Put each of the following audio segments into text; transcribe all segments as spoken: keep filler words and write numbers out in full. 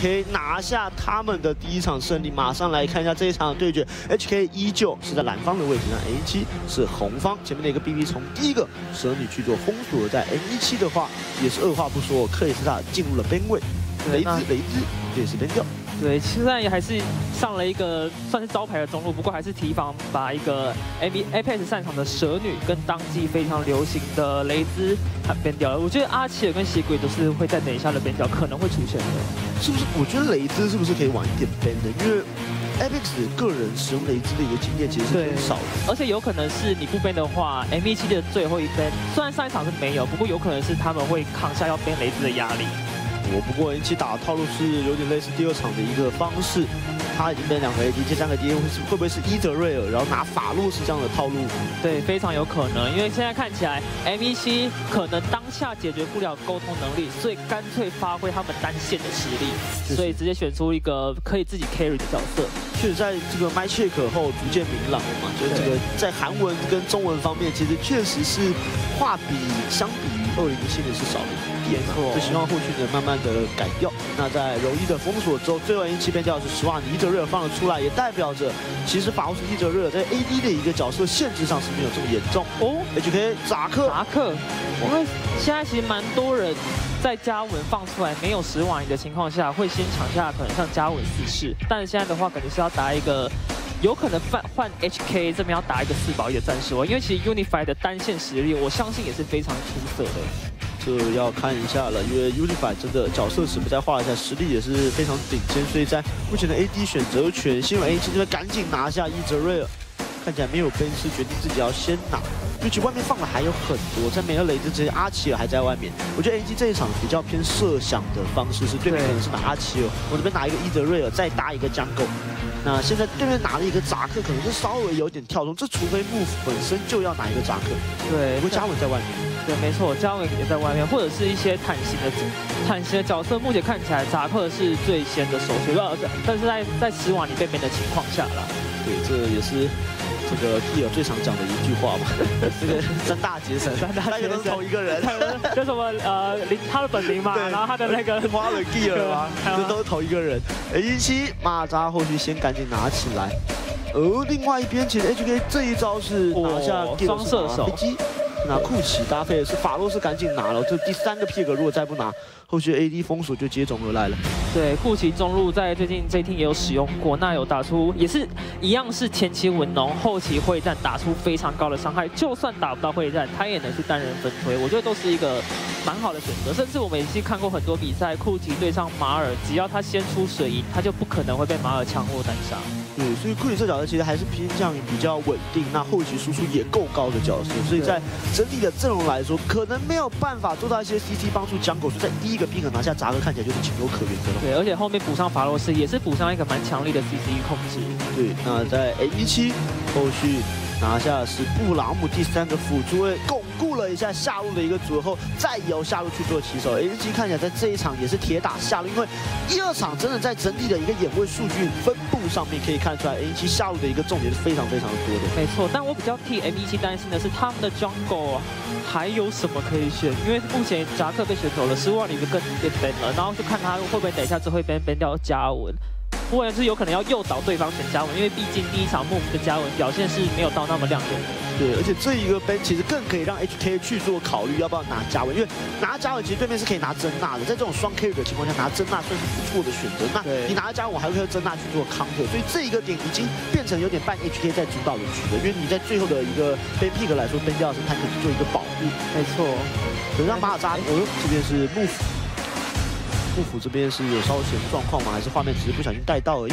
H K 拿下他们的第一场胜利。马上来看一下这一场对决 ，H K 依旧是在蓝方的位置上 ，A 七 是红方，前面的一个 B B 从第一个蛇女去做封锁，在 M 十七 的话也是二话不说，克里斯塔进入了边位，雷兹雷兹也是边掉。 对，现在也还是上了一个算是招牌的中路，不过还是提防把一个 M E Apex 擅长的蛇女跟当季非常流行的雷兹边掉了。我觉得阿奇尔跟血鬼都是会在等一下的边掉可能会出现的，是不是？我觉得雷兹是不是可以晚一点边的？因为 Apex 个人使用雷兹的一个经验其实是很少的，而且有可能是你不边的话 ，M 十七 的最后一边，虽然上一场是没有，不过有可能是他们会扛下要边雷兹的压力。 我不过 N 七 打的套路是有点类似第二场的一个方式，他已经变两个 A D， 第三个 D A 会是会不会是伊泽瑞尔，然后拿法洛斯这样的套路？对，非常有可能，因为现在看起来 M 十七 可能当下解决不了沟通能力，所以干脆发挥他们单线的实力，就是、所以直接选出一个可以自己 carry 的角色。确实，在这个 match 后逐渐明朗了嘛，就是这个在韩文跟中文方面，其实确实是话比相比于二零一七年是少了。 就希望后续能慢慢的改掉。那在柔一的封锁之后，最后一期边掉是实话，伊泽瑞尔放了出来，也代表着其实法罗斯伊泽瑞尔在 A D 的一个角色限制上是没有这么严重哦。H K 扎克，扎克，因为现在其实蛮多人在嘉文放出来没有十瓦尼的情况下，会先抢下可能像嘉文四世，但是现在的话感觉是要打一个。 有可能换换 H K 这边要打一个四保一的战术啊，因为其实 Unify 的单线实力，我相信也是非常出色的。这要看一下了，因为 Unify 真的角色池不再画了一下，实力也是非常顶尖，所以在目前的 A D 选择权，先把 A 七 这边赶紧拿下伊泽瑞尔。看起来没有奔驰决定自己要先拿，尤其外面放的还有很多，在没有雷之前，阿奇尔还在外面。我觉得 A G 这一场比较偏设想的方式是，对面可能是拿阿奇尔，我这边拿一个伊泽瑞尔，再搭一个江狗。 那现在对面拿了一个扎克，可能是稍微有点跳动，这除非 Move 本身就要拿一个扎克。对，不过嘉文在外面。对，没错，嘉文也在外面，或者是一些坦型的坦型的角色，目前看起来扎克是最先的首选，但是在在十瓦你对面的情况下啦。对，这也是。 这个 Gear 最常讲的一句话嘛，这个三大杰神，三大杰神同一个人，叫什么呃林他的本名嘛，然后他的那个花了 Gear 啊，这都是同一个人。A 十七马扎后续先赶紧拿起来，而另外一边其实 H K 这一招是拿下双射手，拿库奇搭配的是法洛斯赶紧拿了，就第三个 pick 如果再不拿，后续 A D 封锁就接踵而来了。 对，库奇中路在最近 J T 也有使用过，那有打出也是一样是前期文农，后期会战打出非常高的伤害，就算打不到会战，他也能去单人分推，我觉得都是一个蛮好的选择。甚至我们也是看过很多比赛，库奇对上马尔，只要他先出水银，他就不可能会被马尔强弱单杀。对，所以库奇这角色其实还是偏向于比较稳定，那后期输出也够高的角色，所以在整体的阵容来说，可能没有办法做到一些 C C 帮助江狗，所以在第一个 pick 拿下扎克看起来就是情有可原的了。 对，而且后面补上法洛斯也是补上一个蛮强力的 C C 控制。对，那在 A 十七后续拿下是布朗姆第三个辅助位，巩固了一下下路的一个组合后，再由下路去做起手。A 十七看起来在这一场也是铁打下路，因为一二场真的在整体的一个眼位数据分布上面可以看出来 ，A 十七下路的一个重点是非常非常多的。没错，但我比较替 M 十七担心的是他们的 jungle 啊。 还有什么可以选？因为目前扎克被选走了，十五万里面更变 ban 了，然后就看他会不会等一下之后会 ban ban 掉嘉文，或者是有可能要诱导对方选嘉文，因为毕竟第一场 Move 的嘉文表现是没有到那么亮眼的。对，而且这一个 ban 其实更可以让 H K 去做考虑要不要拿嘉文，因为拿嘉文其实对面是可以拿真纳的，在这种双 carry 的情况下拿真纳算是不错的选择。那你拿了嘉文，我还会用真纳去做 counter， 所以这一个点已经变成有点半 H K 在主导的局了，因为你在最后的一个 ban pick 来说 ，ban 掉是他可以做一个保。 没错，可让马尔扎，呃，这边是幕府，幕府这边是有稍显状况吗？还是画面只是不小心带到而已？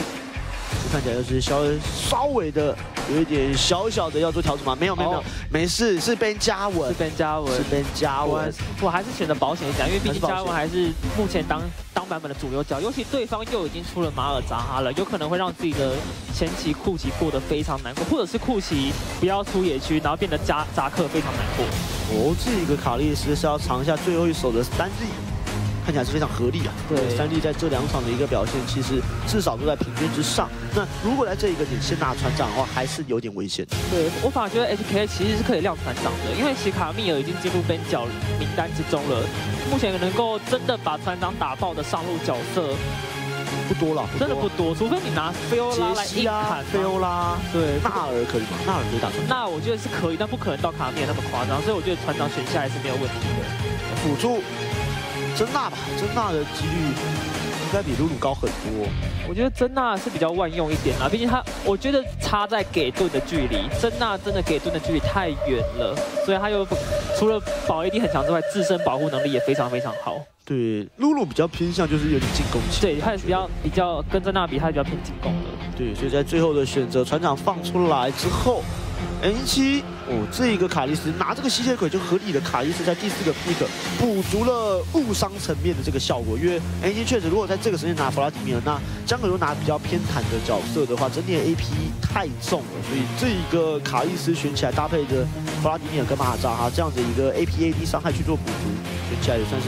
看起来就是稍稍微的有一点小小的要做调整吗？没有没有没有，没事，是边嘉文，是边嘉文，是边嘉文。我还是选择保险一点，因为毕竟嘉文还是目前当当版本的主流角，尤其对方又已经出了马尔扎哈了，有可能会让自己的前期库奇过得非常难过，或者是库奇不要出野区，然后变得扎扎克非常难过。 哦，这个卡利斯是要尝一下最后一手的三力，看起来是非常合理啊。对，三力在这两场的一个表现，其实至少都在平均之上。那如果在这一个点先拿船长的话，还是有点危险。对，我反而觉得 H K 其实是可以亮船长的，因为其实卡密尔已经进入边角名单之中了。目前能够真的把船长打爆的上路角色。不多了，真的不多，除非你拿菲欧拉来硬砍菲欧拉。对，纳尔可以吗？纳尔可以打穿。那我觉得是可以，但不可能到卡米尔那么夸张，所以我觉得船长选下来是没有问题的。辅助真纳吧，真纳的几率应该比鲁鲁高很多。我觉得真纳是比较万用一点啦，毕竟他，我觉得差在给盾的距离，真纳真的给盾的距离太远了，所以他又除了保 A D 很强之外，自身保护能力也非常非常好。 对，露露比较偏向就是有点进攻型，对，他也比较比较跟在那比，他比较偏进攻的。对，所以在最后的选择，船长放出来之后 ，N 七哦，这一个卡莉斯拿这个吸血鬼就合理的，卡莉斯在第四个 pick 补足了误伤层面的这个效果，因为 N 七确实如果在这个时间拿弗拉迪米尔，那江可如拿比较偏袒的角色的话，整体的 A P 太重了，所以这一个卡莉斯选起来搭配着弗拉迪米尔跟马哈扎哈这样子一个 A P A D 伤害去做补足，选起来也算是。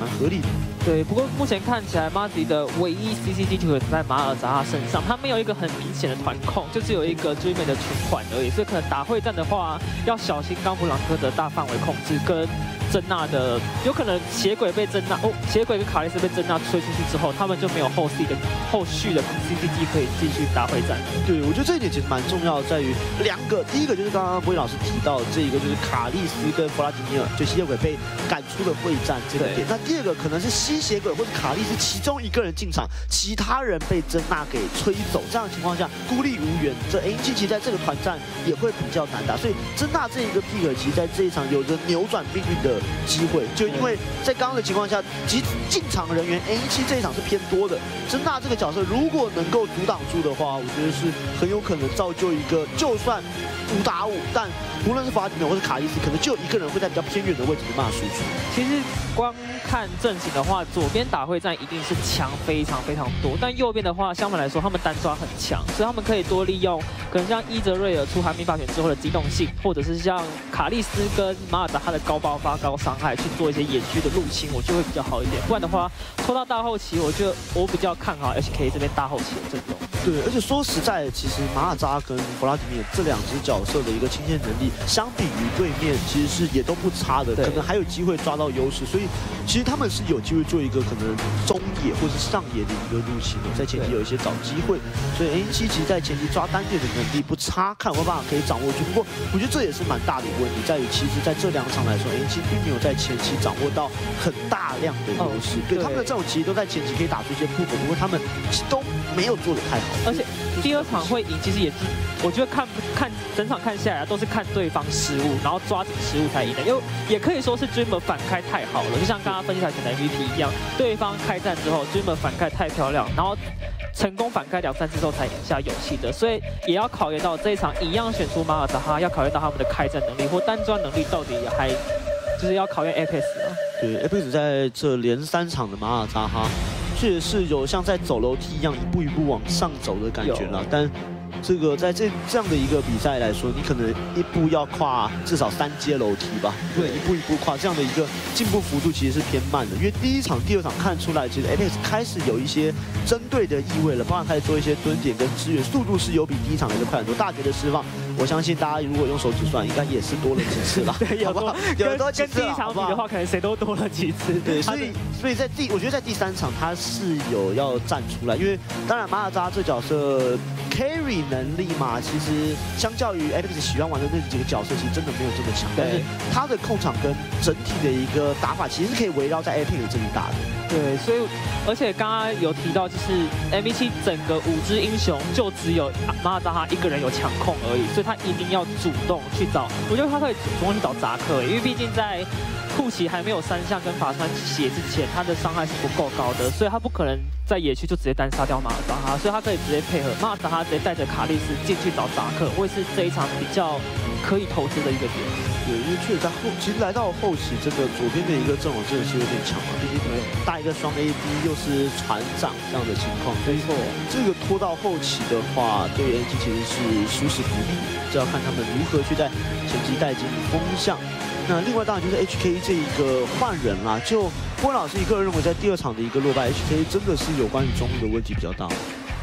蛮合理的，对。不过目前看起来，马迪的唯一 C C G 就可能在马尔扎哈身上，他没有一个很明显的团控，就是有一个追妹的存款而已。所以可能打会战的话，要小心冈布朗科的大范围控制跟珍娜的，有可能血鬼被珍娜哦，血鬼跟卡莉斯被珍娜吹出去之后，他们就没有后续的后续的 C C G 可以继续打会战。对，我觉得这一点其实蛮重要，在于两个，第一个就是刚刚波音老师提到的这一个就是卡莉斯跟弗拉迪米尔就吸血鬼被赶出的会战这个点，那。 第二个可能是吸血鬼或者卡莉是其中一个人进场，其他人被珍娜给吹走，这样的情况下孤立无援，这 N 七其实在这个团战也会比较难打，所以珍娜这一个 pick 其实在这一场有着扭转命运的机会，就因为在刚刚的情况下，即进场人员 N 七这一场是偏多的，珍娜这个角色如果能够阻挡住的话，我觉得是很有可能造就一个就算五打五，但无论是法迪米尔或是卡莉斯，可能就有一个人会在比较偏远的位置没办法输出。其实光看。 看阵型的话，左边打会战一定是强非常非常多，但右边的话，相反来说，他们单抓很强，所以他们可以多利用，可能像伊泽瑞尔出寒冰霸权之后的机动性，或者是像卡莉斯跟马尔达哈的高爆发、高伤害去做一些野区的入侵，我觉得会比较好一点。不然的话，拖到大后期，我觉得我比较看好 H K 这边大后期的阵容。 对，而且说实在，其实马尔扎跟弗拉迪米尔这两只角色的一个清线能力，相比于对面其实是也都不差的，可能还有机会抓到优势，所以其实他们是有机会做一个可能中野或是上野的一个入侵的，在前期有一些找机会，所以 N 七其实在前期抓单点的能力不差，看有没有办法可以掌握住。不过我觉得这也是蛮大的一个问题，在于其实在这两场来说 ，N 七并没有在前期掌握到很大量的优势，对他们的这种其实都在前期可以打出一些破口，不过他们都没有做得太好。 而且第二场会赢，其实也是，我觉得看看整场看下来都是看对方失误，然后抓紧失误才赢的。因为也可以说是 Dreamer 反开太好了，就像刚刚分析台选的 M V P 一样，对方开战之后 Dreamer 反开太漂亮，然后成功反开两三次之后才赢下勇气的。所以也要考虑到这一场一样选出马尔扎哈，要考虑到他们的开战能力或单抓能力到底还就是要考验 Apex 啊。对 ，Apex 在这连三场的马尔扎哈。 确实是有像在走楼梯一样一步一步往上走的感觉了，但这个在这这样的一个比赛来说，你可能一步要跨至少三阶楼梯吧，对，一步一步跨这样的一个进步幅度其实是偏慢的，因为第一场、第二场看出来，其实 Apex 开始有一些针对的意味了，包含开始做一些蹲点跟支援，速度是有比第一场来的快很多，大绝的释放。 我相信大家如果用手指算，应该也是多了几次了，对，有多有多几次了，跟第一场比的话，可能谁都多了几次。对，所以所以在第，我觉得在第三场他是有要站出来，因为当然马尔扎这角色 carry 能力嘛，其实相较于 Apex 喜欢玩的那几个角色，其实真的没有这么强。但是他的控场跟整体的一个打法，其实可以围绕在 Apex 这里打的。对，所以而且刚刚有提到，就是 M E 七整个五支英雄就只有马尔扎哈一个人有强控而已，所以。 他一定要主动去找，我觉得他可以主动去找扎克，因为毕竟在库奇还没有三项跟法穿血之前，他的伤害是不够高的，所以他不可能在野区就直接单杀掉马尔扎哈，所以他可以直接配合马尔扎哈，直接带着卡莉斯进去找扎克，会是这一场比较可以投资的一个点。对，因为确实在后，其实来到后期，这个左边的一个阵容真的是有点强嘛，毕竟可能大一个双 A D 又是船长这样的情况，没错，这个拖到后期的话，对 N G 其实是殊死不利。 就要看他们如何去在前期带进风向。那另外当然就是 H K 这一个换人啦、啊，就波老师一个人认为，在第二场的一个落败 ，H K 真的是有关于中路的问题比较大。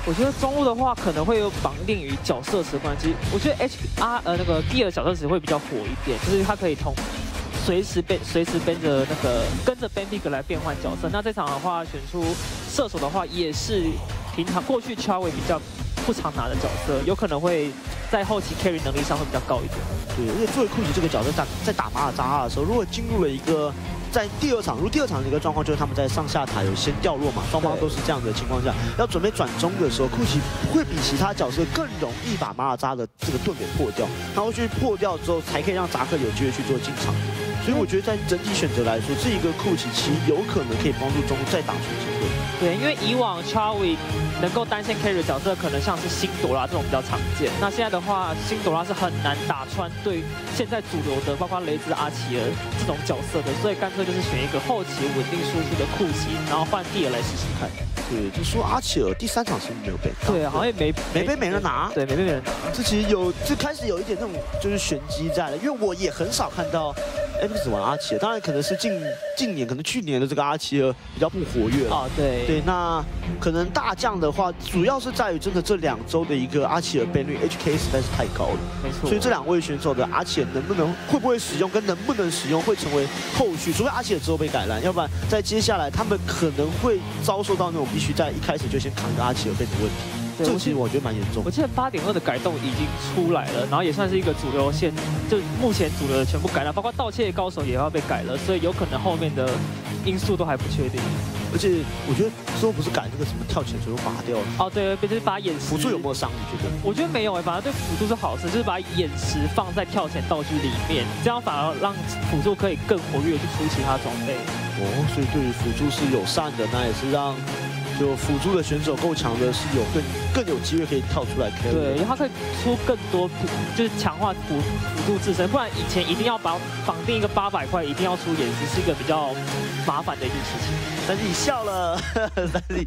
我觉得中路的话可能会有绑定于角色池关系，我觉得 H R 呃那个 Gear 角色池会比较火一点，就是他可以同随时被随时跟着那个跟着 Benbig 来变换角色。那这场的话，选出射手的话，也是平常过去 Chawy 比较不常拿的角色，有可能会在后期 carry 能力上会比较高一点。对，而且作为库奇这个角色在在打马尔扎哈的时候，如果进入了一个。 在第二场，如第二场的一个状况就是他们在上下塔有先掉落嘛，双方都是这样的情况下，要准备转中的时候，库奇会比其他角色更容易把马尔扎的这个盾给破掉，他会去破掉之后，才可以让扎克有机会去做进场。所以我觉得在整体选择来说，这一个库奇其实有可能可以帮助中再打出机会。对，因为以往 Chawy 能够单线 carry 的角色，可能像是辛朵拉这种比较常见。那现在的话，辛朵拉是很难打穿对现在主流的，包括雷兹、阿奇尔这种角色的，所以干脆。 就是选一个后期稳定输出的库奇，然后换蒂尔来试试看。对，就说阿奇尔第三场是没有被打，对，好像也没没被没人拿，对，没被没人拿。这其实有，这开始有一点那种就是玄机在了，因为我也很少看到 Apex 玩阿奇尔，当然可能是近近年，可能去年的这个阿奇尔比较不活跃了。啊，对。对，那可能大将的话，主要是在于真的这两周的一个阿奇尔倍率 H K 实在是太高了，没错。所以这两位选手的阿奇尔能不能会不会使用，跟能不能使用会成为后续，除非。 而且之后被改烂，要不然在接下来他们可能会遭受到那种必须在一开始就先扛着阿奇尔贝的问题。 这其实我觉得蛮严重。我记得 八点二 的改动已经出来了，然后也算是一个主流线，就目前主流的全部改了，包括盗窃高手也要被改了，所以有可能后面的因素都还不确定。而且我觉得之后不是改那个什么跳潜水又拔掉了。哦，对，就是把眼石辅助有没有伤？你觉得？我觉得没有哎，反而对辅助是好事，就是把眼石放在跳潜道具里面，这样反而让辅助可以更活跃去出其他装备。哦，所以对于辅助是友善的，那也是让。 就辅助的选手够强的，是有更更有机会可以跳出来 carry。对，因为他可以出更多，就是强化辅辅助自身。不然以前一定要把绑定一个八百块，一定要出眼石，是一个比较麻烦的一件事情。但是你笑了，三弟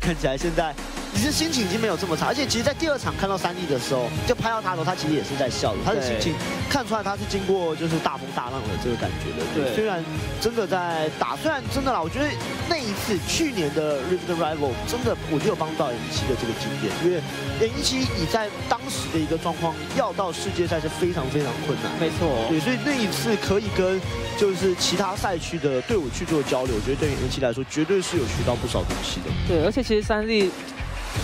看起来现在你的心情已经没有这么差。而且其实，在第二场看到三弟的时候，就拍到他的时候，他其实也是在笑的。他的心情看出来，他是经过就是大风大浪的这个感觉的。对，虽然真的在打，虽然真的啦，我觉得那一次去年的。 的 rival 真的，我就有帮到 M 十七 的这个经验，因为 M 十七你在当时的一个状况要到世界赛是非常非常困难，没错、哦，对，所以那一次可以跟就是其他赛区的队伍去做交流，我觉得对于 M 十七 来说绝对是有学到不少东西的。对，而且其实三 D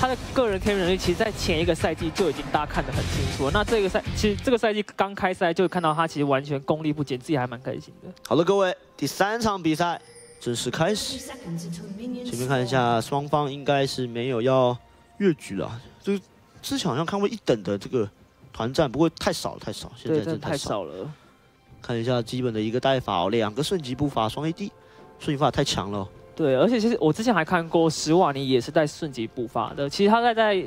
他的个人 carry 能力，其实在前一个赛季就已经大家看得很清楚了。那这个赛其实这个赛季刚开赛就看到他其实完全功力不减，自己还蛮开心的。好了，各位，第三场比赛。 正式开始，前面看一下，双方应该是没有要越局了。就之前好像看过一等的这个团战，不过太少了，太少，现在真的太少了。看一下基本的一个带法哦，两个瞬级步法，双 A D， 瞬级步法太强了、哦。 对，而且其实我之前还看过史瓦尼也是在瞬级步伐的，其实他在在，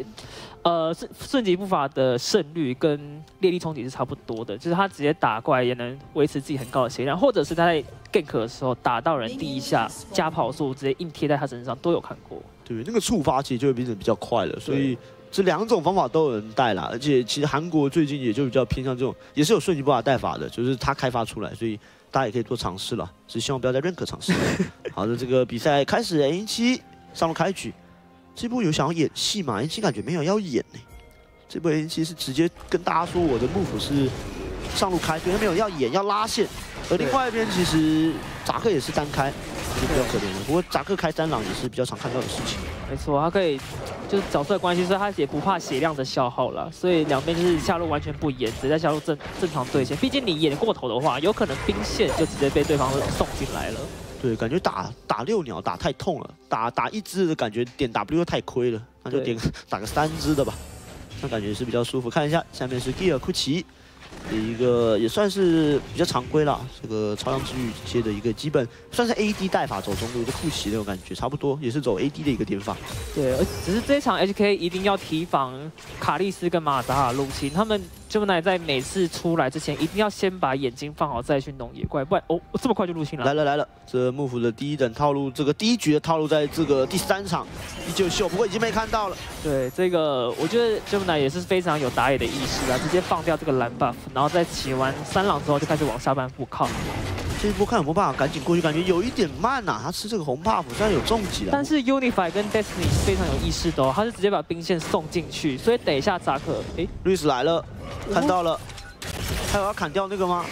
呃瞬瞬级步伐的胜率跟烈力冲击是差不多的，就是他直接打过来也能维持自己很高的血量，或者是他在 gank 的时候打到人第一下加跑速直接硬贴在他身上都有看过。对，那个触发其实就会变得比较快了，所以这两种方法都有人带啦，而且其实韩国最近也就比较偏向这种，也是有瞬级步伐带法的，就是他开发出来，所以。 大家也可以多尝试了，只希望不要再认可尝试。好的，这个比赛开始 ，M 十七上路开局，这波有想要演戏吗 ？M 十七感觉没有要演呢、欸。这波 M 十七是直接跟大家说我的 move 是上路开，所以他没有要演要拉线。而另外一边其实扎克也是单开，就比较可怜了。不过扎克开三狼也是比较常看到的事情。没错，他可以就是角色的关系，所以他也不怕血量的消耗了。所以两边就是下路完全不演，只在下路正正常对线。毕竟你演过头的话，有可能兵线就直接被对方送进来了。对，感觉打打六鸟打太痛了，打打一只的感觉点 W 又太亏了，那就点打个三只的吧，那感觉是比较舒服。看一下下面是 Gear 库奇。 一个也算是比较常规了，这个超量之域接的一个基本算是 A D 带法走中路，就库奇那种感觉差不多，也是走 A D 的一个点法。对，而只是这场 H K 一定要提防卡利斯跟马尔扎哈入侵，他们 Gemini 在每次出来之前一定要先把眼睛放好再去弄野怪，不然哦这么快就入侵了。来了来了，这幕府的第一等套路，这个第一局的套路在这个第三场依旧秀，不过已经被看到了。对，这个我觉得 Gemini 也是非常有打野的意识啊，直接放掉这个蓝 buff。 然后在骑完三浪之后，就开始往下半步靠。这一波看有没有办法赶紧过去，感觉有一点慢呐、啊。他吃这个红 buff 虽然有重击了，但是 Unify 跟 Destiny 是非常有意识的哦，他是直接把兵线送进去，所以等一下扎克，哎，瑞斯来了，看到了，他有要砍掉那个吗？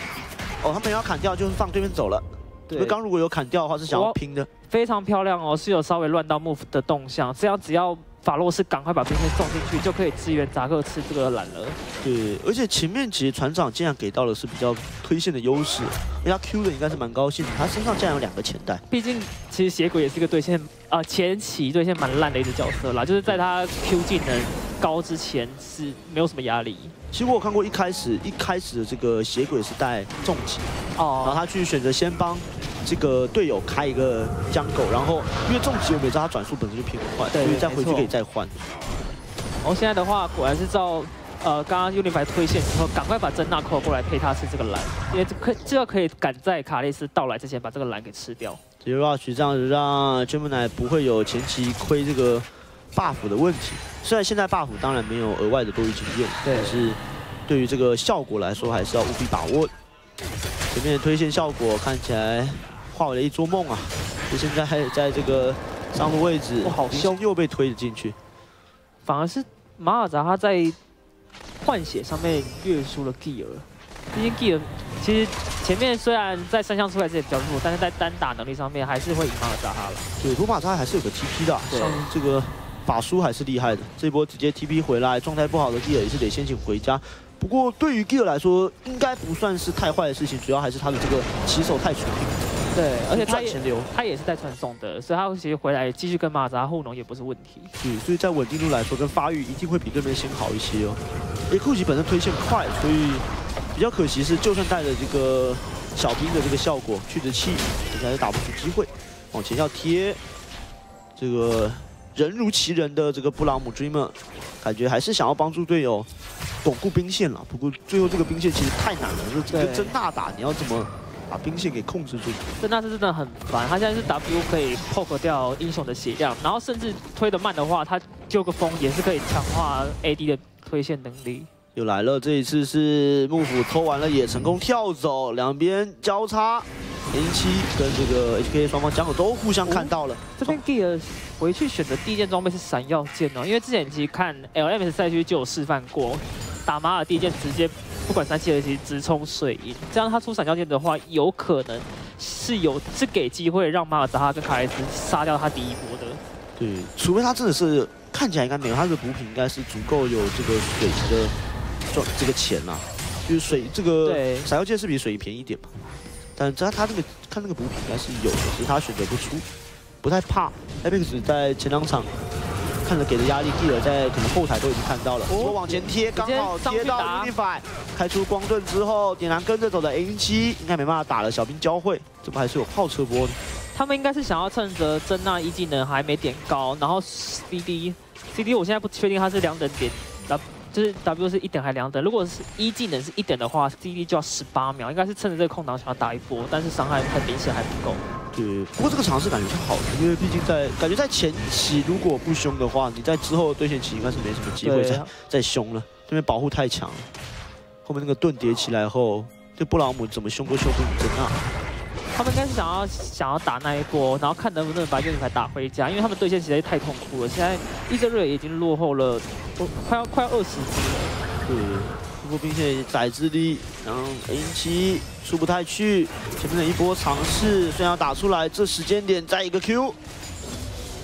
哦，他们要砍掉就是放对面走了。对，刚如果有砍掉的话是想要拼的，非常漂亮哦，是有稍微乱到 move 的动向，这样只要法洛斯赶快把兵线送进去，就可以支援扎克吃这个蓝了。对，而且前面其实船长竟然给到的是比较推线的优势，因为他 Q 的应该是蛮高兴的，他身上竟然有两个前带。毕竟其实血鬼也是一个对线啊、呃、前期对线蛮烂的一个角色啦，就是在他 Q 技能。 高之前是没有什么压力。其实我有看过一开始一开始的这个血鬼是带重击，哦， oh. 然后他去选择先帮这个队友开一个江狗，然后因为重击我们也知道他转速本身就偏快，所以再回去可以再换。然后、哦、现在的话，果然是照呃刚刚 Unify 推线之后，赶快把珍娜扣过来陪他吃这个蓝，因为可这要可以赶在卡莉斯到来之前把这个蓝给吃掉。其实 Rush 这样子让 Gemini 不会有前期亏这个 buff 的问题。 虽然现在 buff 当然没有额外的多余经验，但是对于这个效果来说，还是要务必把握。前面的推线效果看起来化为了一桌梦啊！就现在还在这个上路位置，好凶，又被推了进去。反而是马尔扎他在换血上面越输了 Gear， 毕竟 Gear 其实前面虽然在三项出来之前比较弱，但是在单打能力上面还是会赢马尔扎哈了。对，不过马尔扎还是有个 T P 的、啊，像这个。 法叔还是厉害的，这波直接 T P 回来，状态不好的 Gear 也是得先行回家。不过对于 Gear 来说，应该不算是太坏的事情，主要还是他的这个骑手太水平。对，而且他也他也是在传送的，所以他其实回来继续跟马扎后农也不是问题。对，所以在稳定度来说，跟发育一定会比对面先好一些哦。诶，酷奇本身推线快，所以比较可惜是，就算带着这个小兵的这个效果去着气，但是还是打不出机会。往前要贴，这个。 人如其人的这个布朗姆 Dreamer， 感觉还是想要帮助队友巩固兵线了。不过最后这个兵线其实太难了，就跟真娜打，你要怎么把兵线给控制住？真娜是真的很烦，他现在是 W 可以 poke 掉英雄的血量，然后甚至推得慢的话，他救个风也是可以强化 A D 的推线能力。又来了，这一次是幕府偷完了也成功跳走，两边交叉。 零七跟这个 H K 双方江口都互相看到了。哦、这边 Gear 回去选的第一件装备是闪耀剑哦，因为之前其实看 L M S 赛区就有示范过，打马尔第一件直接不管三七二十一直冲水银，这样他出闪耀剑的话，有可能是有是给机会让马尔扎哈跟卡莱斯杀掉他第一波的。对，除非他真的是看起来应该没有，他的补品应该是足够有这个水的赚这个钱啦、啊，就是水这个闪耀剑是比水便宜一点嘛。 但他他那个看那个补品应该是有的，只是他选择不出，不太怕。Apex 在前两场看着给的压力，Gear在可能后台都已经看到了。我、哦、往前贴，刚好贴到 Unify， 开出光盾之后，点燃跟着走的 A 零七应该没办法打了。小兵交汇，这不还是有炮车波的？他们应该是想要趁着珍娜一技能还没点高，然后 C D C D 我现在不确定他是两等点。 就是 W 是一等还两等，如果是一技能是一等的话 ，C D 就要十八秒，应该是趁着这个空档想要打一波，但是伤害很明显还不够。对，不过这个尝试感觉是好的，因为毕竟在感觉在前期如果不凶的话，你在之后的对线期应该是没什么机会再再凶了，这边保护太强了。后面那个盾叠起来后，这布朗姆怎么凶都凶不赢珍娜。他们应该是想要想要打那一波，然后看能不能把运牌打回家，因为他们对线实在太痛苦了，现在伊泽瑞已经落后了。 哦、快要快要二十级了，对，不过兵线宰制力，然后 A 七出不太去，前面的一波尝试虽然要打出来，这时间点再一个 Q，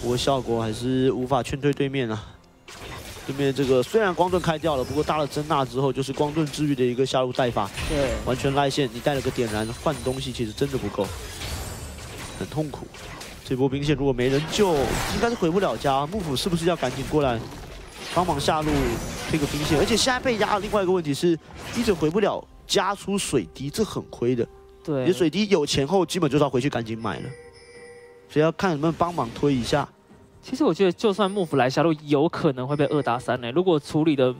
不过效果还是无法劝退对面啊。对面这个虽然光盾开掉了，不过搭了珍娜之后，就是光盾之余的一个下路带法，对，完全赖线，你带了个点燃换东西，其实真的不够，很痛苦。这波兵线如果没人救，应该是回不了家。幕府是不是要赶紧过来？ 帮忙下路推个兵线，而且现在被压的另外一个问题是，一直回不了加出水滴，这很亏的。对，你水滴有钱后，基本就是要回去赶紧买了，所以要看能不能帮忙推一下。其实我觉得，就算幕府来下路，有可能会被二打三嘞、欸。如果处理的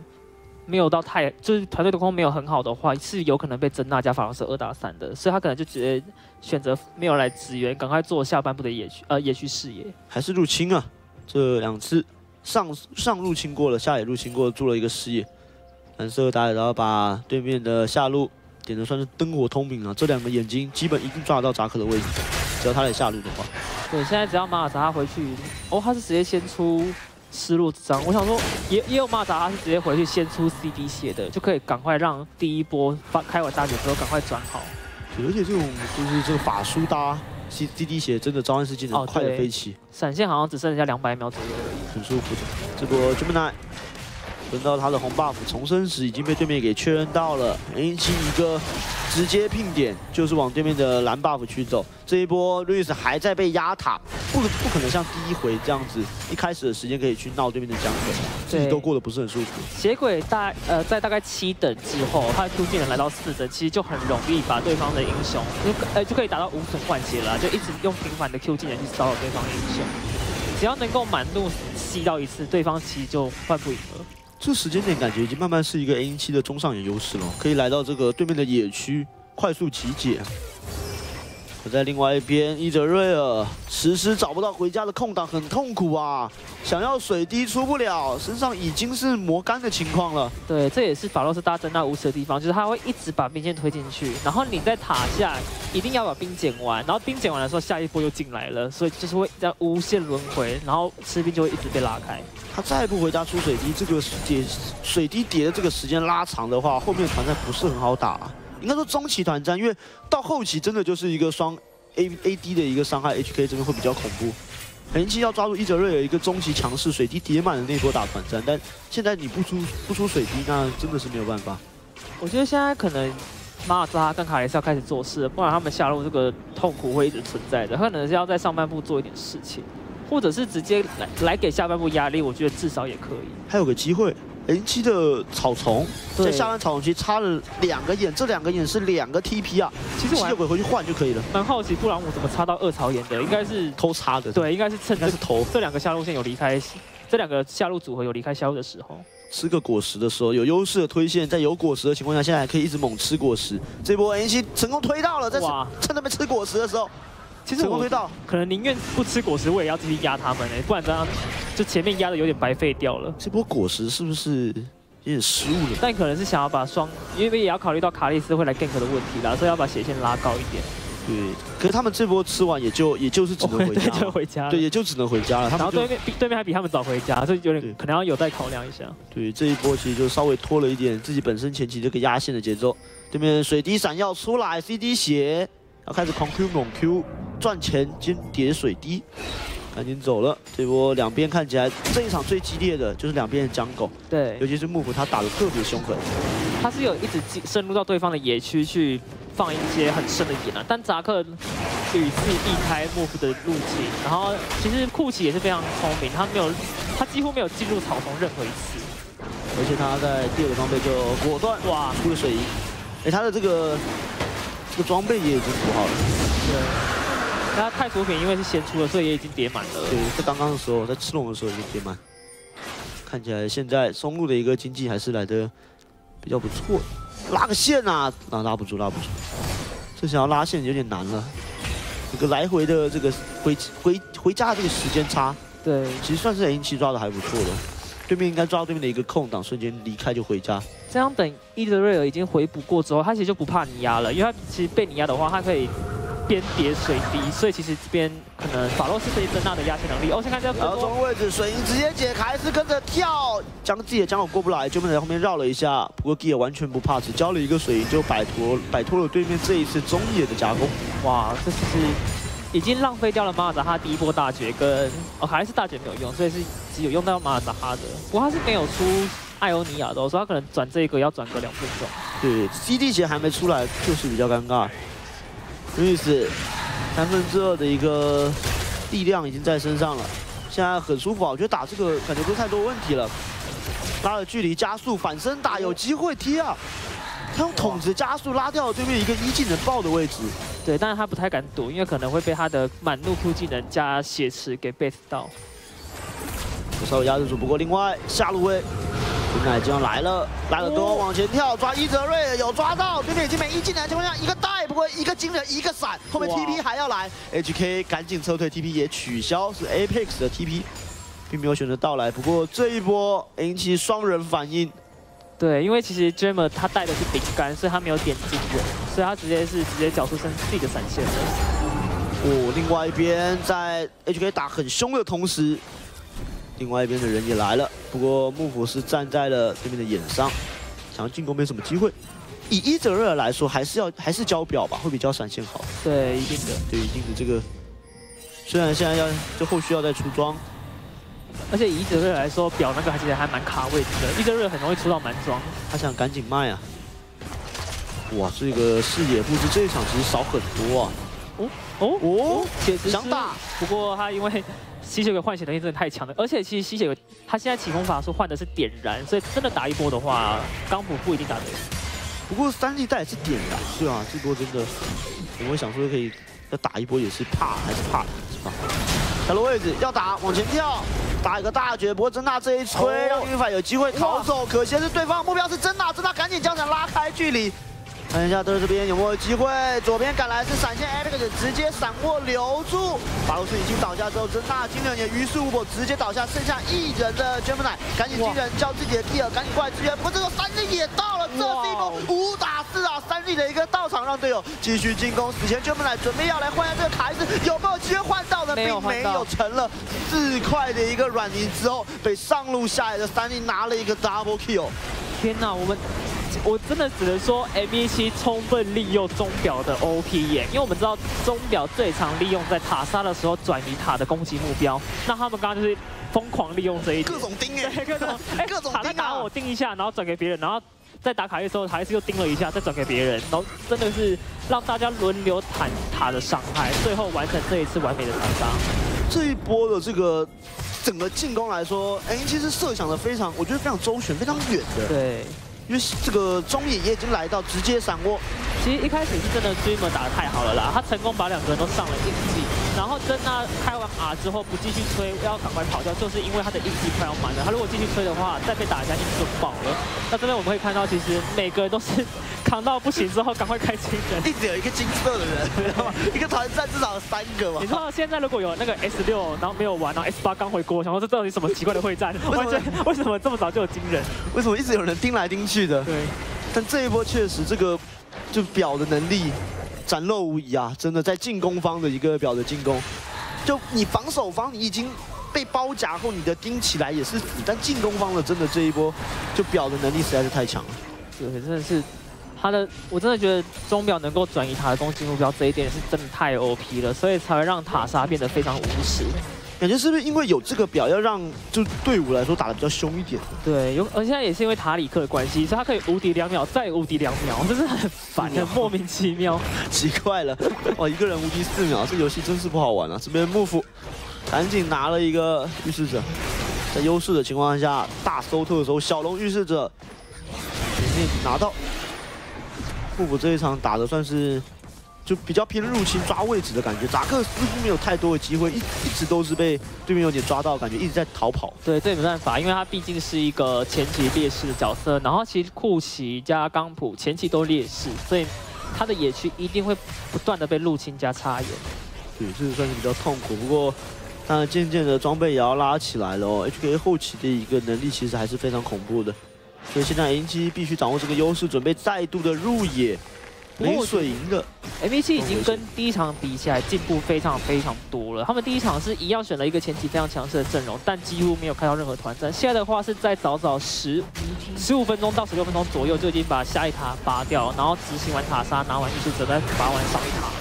没有到太，就是团队的控没有很好的话，是有可能被珍娜加法老师二打三的，所以他可能就直接选择没有来支援，赶快做下半部的野区呃野区视野，还是入侵啊，这两次。 上上路清过了，下野路清过了，做了一个视野。蓝色打野然后把对面的下路点的算是灯火通明了、啊，这两个眼睛基本一定抓得到扎克的位置，只要他来下路的话。对，现在只要马尔扎他回去，哦，他是直接先出失落之章。我想说，也也有马尔扎他是直接回去先出 C D 血的，就可以赶快让第一波发开完大野之后赶快转好。而且这种就是这个法术搭 C D D 血，真的召唤师技能快的飞起，闪现好像只剩下两百秒左右，很舒服的。这波 Gemini 轮到他的红 buff 重生时已经被对面给确认到了 ，N 七一个直接拼点就是往对面的蓝 buff 去走。这一波路易斯还在被压塔，不不可能像第一回这样子一开始的时间可以去闹对面的江粉，自己都过得不是很舒服。血鬼大呃在大概七等之后，他的 Q 技能来到四等，其实就很容易把对方的英雄就呃就可以达到无损换血了，就一直用频繁的 Q 技能去骚扰对方的英雄，只要能够满怒吸到一次，对方其实就换不赢了。 这时间点感觉已经慢慢是一个 A 七 的中上野优势了，可以来到这个对面的野区快速集结。可在另外一边，伊泽瑞尔迟迟找不到回家的空档，很痛苦啊！想要水滴出不了，身上已经是磨干的情况了。对，这也是法洛斯大增大无耻的地方，就是他会一直把兵线推进去，然后你在塔下一定要把兵捡完，然后兵捡完的时候下一波又进来了，所以就是会在无限轮回，然后吃兵就会一直被拉开。 他再不回家出水滴，这个叠水滴叠的这个时间拉长的话，后面团战不是很好打、啊。应该说中期团战，因为到后期真的就是一个双 A A D 的一个伤害 ，H K 这边会比较恐怖。很气要抓住伊泽瑞尔一个中期强势水滴叠满的那波打团战，但现在你不出不出水滴，那真的是没有办法。我觉得现在可能。 马尔扎跟卡雷斯要开始做事了，不然他们下路这个痛苦会一直存在的。他可能是要在上半部做一点事情，或者是直接来来给下半部压力，我觉得至少也可以。还有个机会 ，N 七 的草丛在下半草丛区插了两个眼，这两个眼是两个 T P 啊。其实我吸血鬼回去换就可以了。蛮好奇布朗姆怎么插到二草眼的，应该是偷插的。对，应该是趁那是头这两个下路线有离开，这两个下路组合有离开下路的时候。 吃个果实的时候有优势的推线，在有果实的情况下，现在还可以一直猛吃果实。这波 N 七 成功推到了，在趁他们吃果实的时候，其实成功推到，可能宁愿不吃果实，我也要继续压他们哎、欸，不然这样就前面压的有点白费掉了。这波果实是不是有点失误了？但可能是想要把双，因为也要考虑到卡莉斯会来 gank 的问题啦，所以要把血线拉高一点。对，可是他们这波吃完也就也就是只能回家，对，就回家，对，也就只能回家了。然后对面对面还比他们早回家，所以有点可能要有待考量一下。对，这一波其实就稍微拖了一点自己本身前期这个压线的节奏。对面水滴闪耀出来 ，C D 血，要开始狂 Q 猛 Q 赚钱兼叠水滴，赶紧走了。这波两边看起来这一场最激烈的就是两边的jungle，对，尤其是Move他打得特别凶狠，他是有一直深入到对方的野区去。 放一些很深的眼啊，但扎克屡次避开莫夫的路径，然后其实库奇也是非常聪明，他没有，他几乎没有进入草丛任何一次，而且他在第二个装备就果断哇出了水银，哎，他的这个这个装备也已经补好了，对，他太祖品因为是先出了，所以也已经叠满了，对，在刚刚的时候，在赤龙的时候已经叠满，看起来现在松露的一个经济还是来的比较不错。 拉个线啊，啊拉不住，拉不住，这想要拉线有点难了。这个来回的这个回回回家的这个时间差，对，其实算是 N 七抓的还不错了。对面应该抓到对面的一个空档，瞬间离开就回家。这样等伊德瑞尔已经回补过之后，他其实就不怕你压了，因为他其实被你压的话，他可以边叠水滴，所以其实这边可能法洛斯可以增大的压线能力。哦，先看这波，然后中位置水银直接解开，是跟着跳。 将自己的江口过不来，就被在后面绕了一下。不过 Gear 完全不怕，只交了一个水银就摆脱摆脱了对面这一次中野的夹攻。哇，这是已经浪费掉了马尔扎哈第一波大绝跟哦还是大绝没有用，所以是只有用到马尔扎哈的。不过他是没有出艾欧尼亚的，我说他可能转这个要转个两分钟。对 ，C D 鞋还没出来就是比较尴尬。意思，三分之二的一个力量已经在身上了，现在很舒服啊。我觉得打这个感觉不太多问题了。 拉了距离加速反身打有机会踢啊！他用筒子加速拉掉了对面一个一技能爆的位置。对，但是他不太敢赌，因为可能会被他的满怒 Q 技能加血池给 base 到。稍微压制住，不过另外下路位，现在已经来了，拉了多往前跳抓伊泽瑞有抓到，对面已经没一技能的情况下一个带，不过一个惊人一个闪，后面 T P 还要来 ，H K 赶紧撤退 T P 也取消，是 Apex 的 T P。 并没有选择到来，不过这一波 N 七 双人反应，对，因为其实 Dreamer 他带的是饼干，所以他没有点金人，所以他直接是直接缴出身自己的闪现的。哦，另外一边在 H K 打很凶的同时，另外一边的人也来了，不过幕府是站在了对面的眼上，想要进攻没什么机会。以一择二来说，还是要还是交表吧，会比交闪现好。对，一定的。对，一定的这个。虽然现在要就后续要再出装，而且以一择二来说，表那个其实还蛮卡位置的，一择二很容易出到满装。他想赶紧卖啊！哇，这个视野布置这一场其实少很多啊。哦哦哦！铁石想打，不过他因为。 吸血鬼唤醒能力真的太强了，而且其实吸血鬼他现在起风法术换的是点燃，所以真的打一波的话，钢补不一定打得赢。不过三力带也是点燃，对啊，这波真的，我们想说可以要打一波也是怕还是怕的，是吧？小罗位置要打，往前跳，打一个大绝，不过真娜这一锤、哦、让Unify有机会逃走，可惜是对方目标是真娜，真娜赶紧将闪拉开距离。 看一下德尔这边有没有机会，左边赶来是闪现 Apex 直接闪过留住，法鲁斯已经倒下之后，真娜金人也于事无补，直接倒下，剩下一人的 Gemini 赶紧金人叫自己的 Gear 赶紧过来支援，不过这个三力也到了，这是一波五打四啊，三力的一个到场让队友继续进攻，死前 Gemini 准备要来换下这个卡伊斯，有没有机会换到呢？并没有，成了四块的一个软泥之后，被上路下来的三力拿了一个 double kill。天哪，我们。 我真的只能说 M 十七充分利用钟表的 O P 眼，因为我们知道钟表最常利用在塔杀的时候转移塔的攻击目标。那他们刚刚就是疯狂利用这一点，各种盯哎，各种哎，各种盯啊！我盯一下，然后转给别人，然后在打卡的时候还是又盯了一下，再转给别人，然后真的是让大家轮流坦塔的伤害，最后完成这一次完美的残杀。这一波的这个。 整个进攻来说，哎，其实设想的非常，我觉得非常周全，非常远的。对，因为这个中野也已经来到，直接闪窝。其实一开始是真的 Dreamer 打得太好了啦，他成功把两个人都上了印记，然后真娜开完 R 之后不继续推，要赶快跑掉，就是因为他的印记快要满了。他如果继续推的话，再被打一下印记就爆了。那这边我们会看到，其实每个人都是扛到不行之后，赶快开金人，一直有一个金色的人，你知道吗？一个团战至少有三个嘛。你知道现在如果有那个 S 六， 然后没有玩，然后 S 八 刚回。 我想说这到底什么奇怪的会战？完全为什么这么早就有金人？为什么一直有人盯来盯去的？对，但这一波确实这个就表的能力展露无遗啊！真的在进攻方的一个表的进攻，就你防守方你已经被包夹后，你的盯起来也是死，但进攻方的真的这一波就表的能力实在是太强了。对，真的是。 他的，我真的觉得钟表能够转移塔的攻击目标这一点是真的太 O P 了，所以才会让塔莎变得非常无耻。感觉是不是因为有这个表，要让就队伍来说打得比较凶一点？对，有，而现在也是因为塔里克的关系，所以他可以无敌两秒，再无敌两秒，真是很烦的，莫名其妙。奇怪了，哇，一个人无敌四秒，这游戏真是不好玩啊！这边Move赶紧拿了一个预示者，在优势的情况下大收特收，小龙预示者肯定拿到。 幕府这一场打的算是就比较偏入侵抓位置的感觉，扎克似乎没有太多的机会，一一直都是被对面有点抓到，感觉一直在逃跑。对，这也没办法，因为他毕竟是一个前期劣势的角色，然后其实库奇加钢普前期都劣势，所以他的野区一定会不断的被入侵加插眼。对，这个算是比较痛苦，不过当然渐渐的装备也要拉起来了哦。H K 后期的一个能力其实还是非常恐怖的。 所以现在 M 十七必须掌握这个优势，准备再度的入野，没水赢的。M 十七已经跟第一场比起来进步非常非常多了。他们第一场是一样选了一个前期非常强势的阵容，但几乎没有看到任何团战。现在的话是在早早十十五分钟到十六分钟左右就已经把下一塔拔掉，然后执行完塔杀，拿完预示者再拔完上一塔了。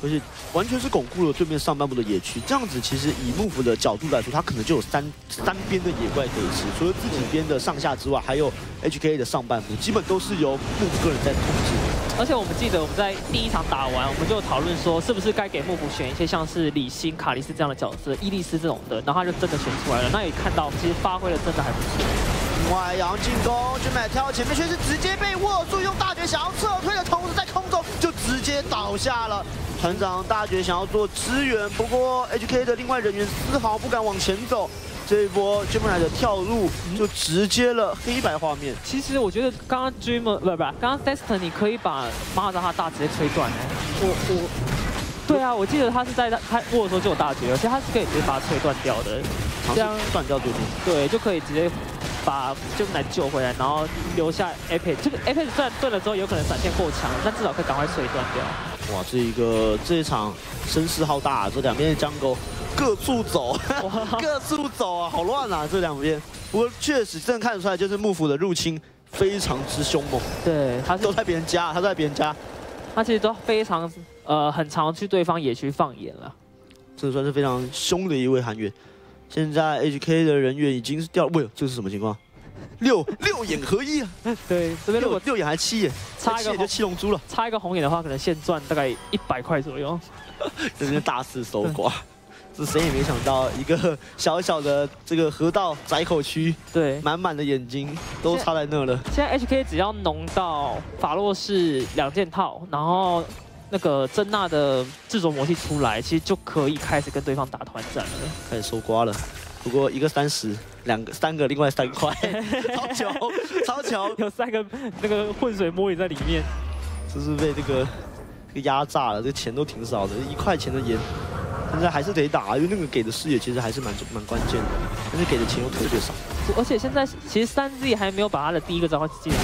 而且完全是巩固了对面上半部的野区。这样子其实以Move的角度来说，他可能就有三三边的野怪可以吃，除了自己边的上下之外，还有。 H K 的上半部基本都是由Move个人在控制，而且我们记得我们在第一场打完，我们就讨论说是不是该给Move选一些像是李欣、卡莉斯这样的角色，伊利斯这种的，然后他就真的选出来了。那也看到其实发挥的真的还不错。外扬进攻 ，Gemini 跳到前面却是直接被握住，用大绝想要撤退的同时，在空中就直接倒下了。团长大绝想要做支援，不过 H K 的另外人员丝毫不敢往前走。 这一波 Gemini 的跳入就直接了黑白画面。其实我觉得刚刚 Dreamer 不不，刚刚 Destiny 可以把马尔扎哈大直接吹断。我我，对啊，我记得他是在他握的时候就有大绝，而且他是可以直接把它吹断掉的，这样断掉对不对？对，就可以直接把 Gemini 救回来，然后留下 Apex。这个 Apex 虽然断了之后有可能闪现够强，但至少可以赶快吹断掉。哇，这一个这一场声势浩大、啊，这两边的jungle。 各处走，各处走啊，好乱啊！这两边，不过确实真的看得出来，就是幕府的入侵非常之凶猛。对，他都在别人家，他在别人家，他其实都非常呃很常去对方野区放眼了。这算是非常凶的一位韩援。现在 H K 的人员已经是掉了，喂，这是什么情况？ 六六眼合一啊！对，这边如果 六, 六眼还七眼，差一个就七龙珠了。差一个红眼的话，可能现赚大概一百块左右。这边大肆搜刮，这谁也没想到，一个小小的这个河道窄口区，对，满满的眼睛都插在那了。现在 H K 只要农到法洛士两件套，然后那个珍娜的制作魔器出来，其实就可以开始跟对方打团战了，开始搜刮了。不过一个三十。 两个、三个，另外三块，超强，超强，有三个那个浑水摸鱼在里面，这是被这个这个压榨了，这钱都挺少的，一块钱的盐，现在还是得打，因为那个给的视野其实还是蛮蛮关键的，但是给的钱又特别少。而且现在其实三 Z 还没有把他的第一个召唤技能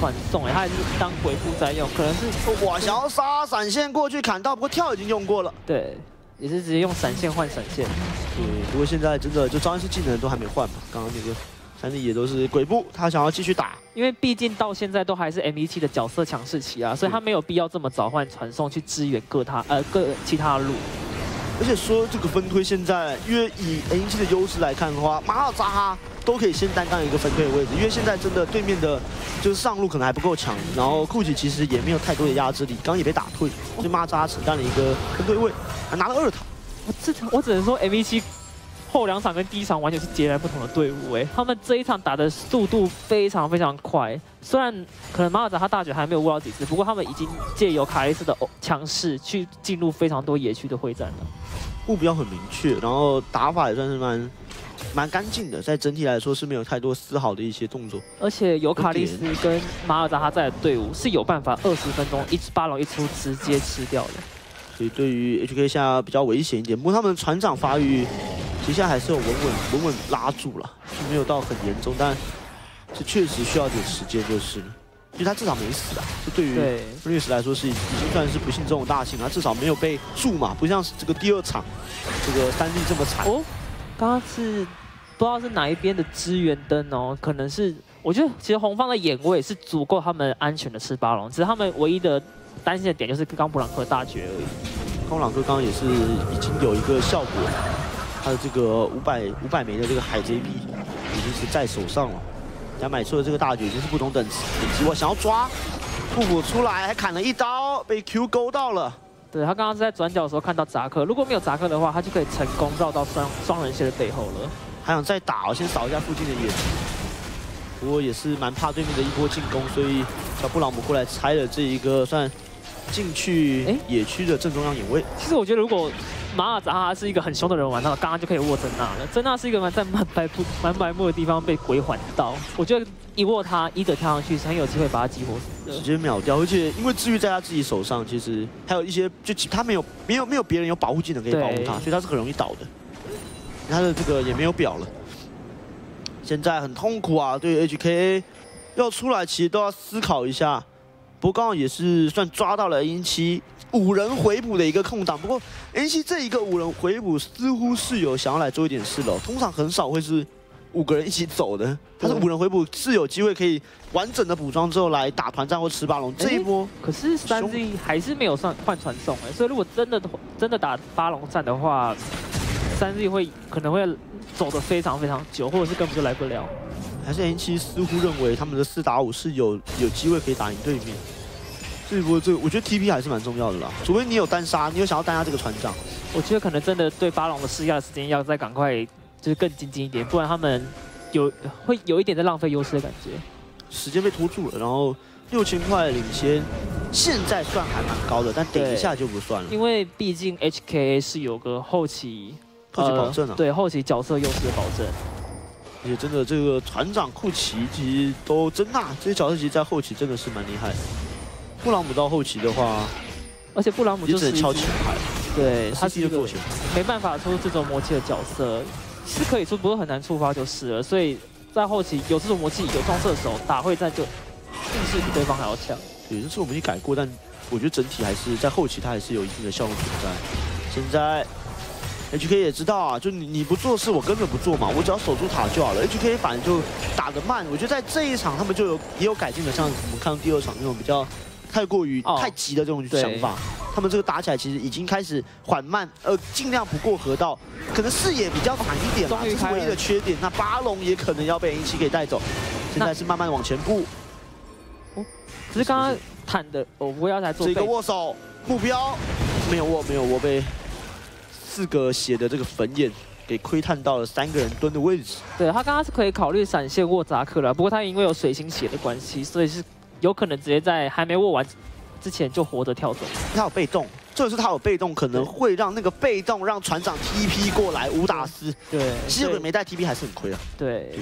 传送，哎，他还是当回复在用，可能是哇，想要杀闪现过去砍到，不过跳已经用过了，对。 也是直接用闪现换闪现，对。不过现在真的就召唤师技能都还没换嘛，刚刚那个三 D 也都是鬼步，他想要继续打，因为毕竟到现在都还是 M E 七的角色强势期啊，所以他没有必要这么早换传送去支援各他呃各其他路。而且说这个分推现在，因为以 M E 七的优势来看的话，马尔扎哈都可以先单干一个分推的位置，因为现在真的对面的就是上路可能还不够强，然后库奇其实也没有太多的压制力，刚刚也被打退，所以马尔扎哈只干了一个分推位。 还拿了二塔，我这我只能说 M E 七后两场跟第一场完全是截然不同的队伍哎，他们这一场打的速度非常非常快，虽然可能马尔扎哈大卷还没有握到几次，不过他们已经借由卡莉斯的强势去进入非常多野区的会战了，目标很明确，然后打法也算是蛮蛮干净的，在整体来说是没有太多丝毫的一些动作，而且有卡莉斯跟马尔扎哈在的队伍是有办法二十分钟一巴龙一出直接吃掉的。 所以对于 H K 现在比较危险一点，不过他们船长发育，其实现在还是有稳稳稳稳拉住了，就没有到很严重，但这确实需要点时间，就是因为他至少没死啊，这对于瑞斯来说是已经算是不幸中的大幸了，他至少没有被住嘛，不像这个第二场这个三 D 这么惨。哦，刚刚是不知道是哪一边的支援灯哦，可能是我觉得其实红方的眼位是足够他们安全的吃巴龙，只是他们唯一的。 担心的点就是刚布朗克大绝而已。布朗克刚刚也是已经有一个效果，他的这个五百五百枚的这个海贼币已经是在手上了。他买出的这个大绝已经是不同等级，我想要抓，布布出来还砍了一刀，被 Q 勾到了。对他刚刚是在转角的时候看到扎克，如果没有扎克的话，他就可以成功绕到双双人鞋的背后了。还想再打、哦，先扫一下附近的野区。不过也是蛮怕对面的一波进攻，所以小布朗姆过来拆了这一个算。 进去野区的正中央野位。其实我觉得，如果马尔扎哈是一个很凶的人玩，那刚刚就可以握珍娜了。珍娜是一个蛮在蛮白目、蛮白目的地方被鬼环到，我觉得一握他，一者跳上去是很有机会把他激活死的，直接秒掉。而且因为治愈在他自己手上，其实还有一些就他没有没有没有别人有保护技能可以保护他，所以他是很容易倒的。他的这个也没有表了，现在很痛苦啊。对于 H K 要出来，其实都要思考一下。 不过刚好也是算抓到了 M E 七五人回补的一个空档，不过 M E 七这一个五人回补似乎是有想要来做一点事了、哦，通常很少会是五个人一起走的，但是五人回补是有机会可以完整的补装之后来打团战或吃巴龙这一波。可是三 Z 还是没有算换传送哎，所以如果真的真的打巴龙战的话，三 Z 会可能会走得非常非常久，或者是根本就来不了。 还是 M E 七似乎认为他们的四打五是有有机会可以打赢对面，这一波这我觉得 T P 还是蛮重要的啦，除非你有单杀，你有想要单杀这个船长，我觉得可能真的对巴龙的施压的时间要再赶快就是更精进一点，不然他们有会有一点在浪费优势的感觉，时间被拖住了，然后六千块领先，现在算还蛮高的，但等一下就不算了，因为毕竟 H K 是有个后期后期保证啊，呃、对后期角色优势的保证。 而且真的，这个船长库奇其实都珍娜这些角色，其实在后期真的是蛮厉害的。布朗姆到后期的话，而且布朗姆就是敲前排，对，他是一个没办法出这种魔器的角色，是可以出，不过很难触发就是了。所以在后期有这种魔器，有双射手打会战就硬是比对方还要强。对，这是我们已经改过，但我觉得整体还是在后期，它还是有一定的效果存在。现在 H K 也知道啊，就你你不做事，我根本不做嘛，我只要守住塔就好了。H K 反正就打得慢，我觉得在这一场他们就有也有改进的，像我们看到第二场那种比较太过于、哦、太急的这种想法。 他们这个打起来其实已经开始缓慢，呃，尽量不过河道，可能视野比较短一点嘛，这是唯一的缺点。那巴龙也可能要被 H K 给带走，现在是慢慢往前步。哦，只是刚刚坦的，我不要来做这个握手目标，没有握，没有握被四个血的这个粉眼给窥探到了三个人蹲的位置。对他刚刚是可以考虑闪现握扎克了，不过他因为有水星血的关系，所以是有可能直接在还没握完 之前就活着跳走，他有被动，这是他有被动，可能会让那个被动让船长 T P 过来五打四。对，其实没带 T P 还是很亏啊。对，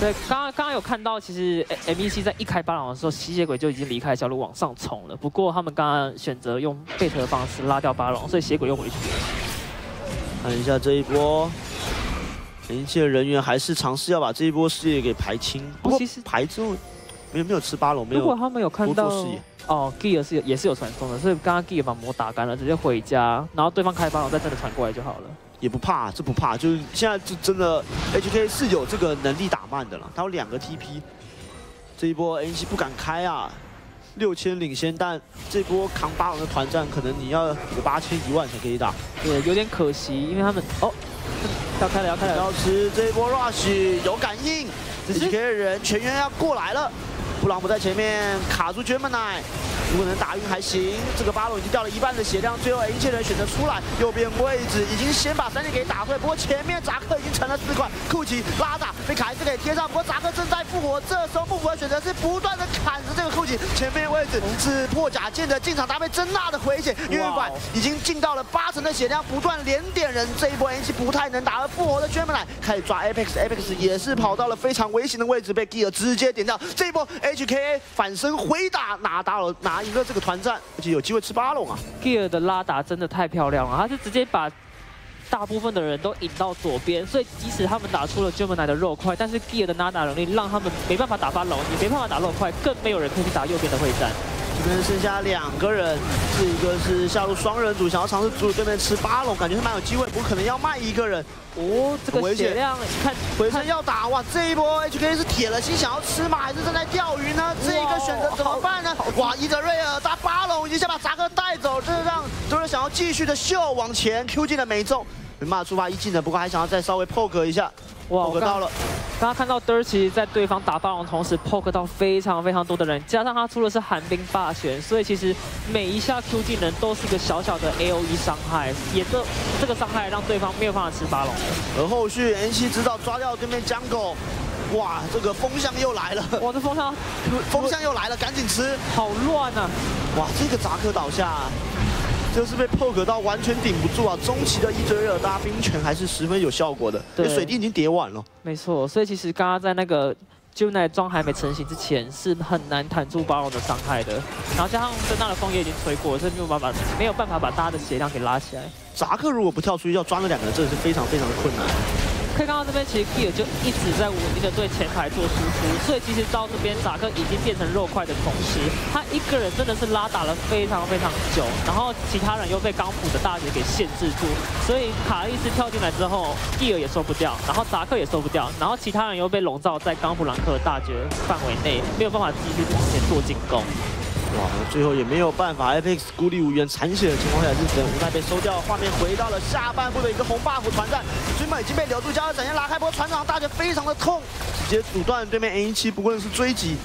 对，刚刚刚刚有看到，其实 M E C 在一开巴朗的时候，吸血鬼就已经离开小路往上冲了。不过他们刚刚选择用贝特的方式拉掉巴朗，所以血鬼又回去了。看一下这一波，连线人员还是尝试要把这一波视野给排清，不过排之后没有没有吃巴朗，没有。如果他们有看到。 哦 ，Gear 是也是有传送的，所以刚刚 Gear 把魔打干了，直接回家，然后对方开发，然后再真的传过来就好了。也不怕，这不怕，就是现在就真的 H K 是有这个能力打慢的了。他有两个 T P， 这一波 N C 不敢开啊，六千领先，但这波扛八龙的团战，可能你要有八千一万才可以打。对，有点可惜，因为他们哦，要开了要开了，要吃这一波 Rush 有感应 ，H K 的人全员要过来了。 布朗姆在前面卡住 Gemini， 如果能打晕还行。这个巴龙已经掉了一半的血量，最后 H K 人选择出来，右边位置已经先把三剑给打碎。不过前面扎克已经成了四块，库奇拉打被卡斯给贴上，不过扎克正在复活。这时候幕府的选择是不断的砍着这个库奇，前面位置是破甲剑的进场搭配真娜的回血，因为反已经进到了八成的血量，不断连点人。这一波 H K 不太能打，而复活的 Gemini 开始抓 Apex，Apex 也是跑到了非常危险的位置，被 Gear 直接点掉。这一波 H K 反身回打，拿到了拿赢了这个团战，而且有机会吃巴龙啊 ！Gear 的拉打真的太漂亮了，他是直接把大部分的人都引到左边，所以即使他们打出了 Gemini 的肉块，但是 Gear 的拉打能力让他们没办法打巴龙，也没办法打肉块，更没有人可以去打右边的会战。这边剩下两个人，这一个是下路双人组，想要尝试阻止对面吃巴龙，感觉是蛮有机会，不过可能要卖一个人。 哦，这个血量，你看回身要打哇！这一波 H K 是铁了心想要吃吗？还是正在钓鱼呢？这一个选择怎么办呢？哇！伊泽瑞尔搭巴龙已经先把扎克带走，这让都是想要继续的秀往前 Q 技能没中，没办法触发一技能，不过还想要再稍微 poke 一下。哇，我到了！刚刚看到 Dirty 在对方打巴龙同时 poke 到非常非常多的人，加上他出的是寒冰霸权，所以其实每一下 Q 技能都是一个小小的 A O E 伤害，也这这个伤害让对方没有办法吃巴龙。 而后续 N C 知道抓掉对面江狗，哇，这个风向又来了！哇，这风向，风向又来了，赶紧吃！好乱啊！哇，这个扎克倒下，就是被 poke 到完全顶不住啊！中期的一追热搭冰拳还是十分有效果的，对，水滴已经叠完了。没错，所以其实刚刚在那个 Gemini 装还没成型之前，是很难弹出巴龙的伤害的。然后加上真娜的风也已经吹过，所以没有办法，没有办法把大家的血量给拉起来。 扎克如果不跳出去，要抓那两个人真的是非常非常的困难。可以看到这边其实 Gear 就一直在稳定的对前排做输出，所以其实到这边扎克已经变成肉块的同时，他一个人真的是拉打了非常非常久，然后其他人又被刚普的大姐给限制住，所以卡莉丝跳进来之后 ，Gear 也收不掉，然后扎克也收不掉，然后其他人又被笼罩在刚普兰克的大绝范围内，没有办法继续往前做进攻。 哇！最后也没有办法 ，Apex 孤立无援残血的情况下，是整无奈被收掉。画面回到了下半部的一个红 buff 团战，追梦已经被留住，加上闪现拉开波，船长大绝非常的痛，直接阻断对面 N 七，不论是追击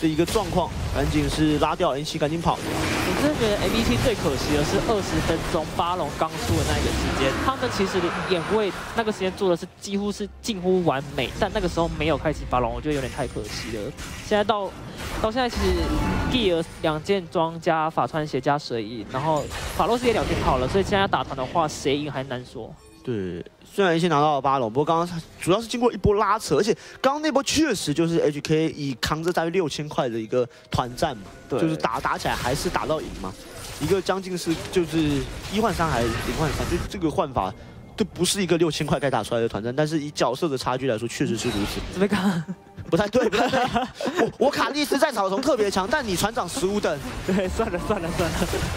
的一个状况，赶紧是拉掉 N 七，赶紧跑。我真的觉得 M E C 最可惜的是二十分钟巴龙刚出的那一个时间，他们其实也会那个时间做的是几乎是近乎完美，但那个时候没有开启巴龙，我觉得有点太可惜了。现在到。 到现在其实 Gear 两件装加法穿鞋加水衣，然后法洛斯也两件套了，所以现在打团的话，谁赢还难说。对，虽然先拿到了巴龙，不过刚刚主要是经过一波拉扯，而且刚刚那波确实就是 H K 以扛着大约六千块的一个团战嘛，就是打打起来还是打到赢嘛，一个将近是就是一换三还是零换三，就这个换法。 这不是一个六千块该打出来的团战，但是以角色的差距来说，确实是如此。怎么看？不太对，不太对。我我卡莉丝在草丛特别强，但你船长十五等。对，算了算了算了。算了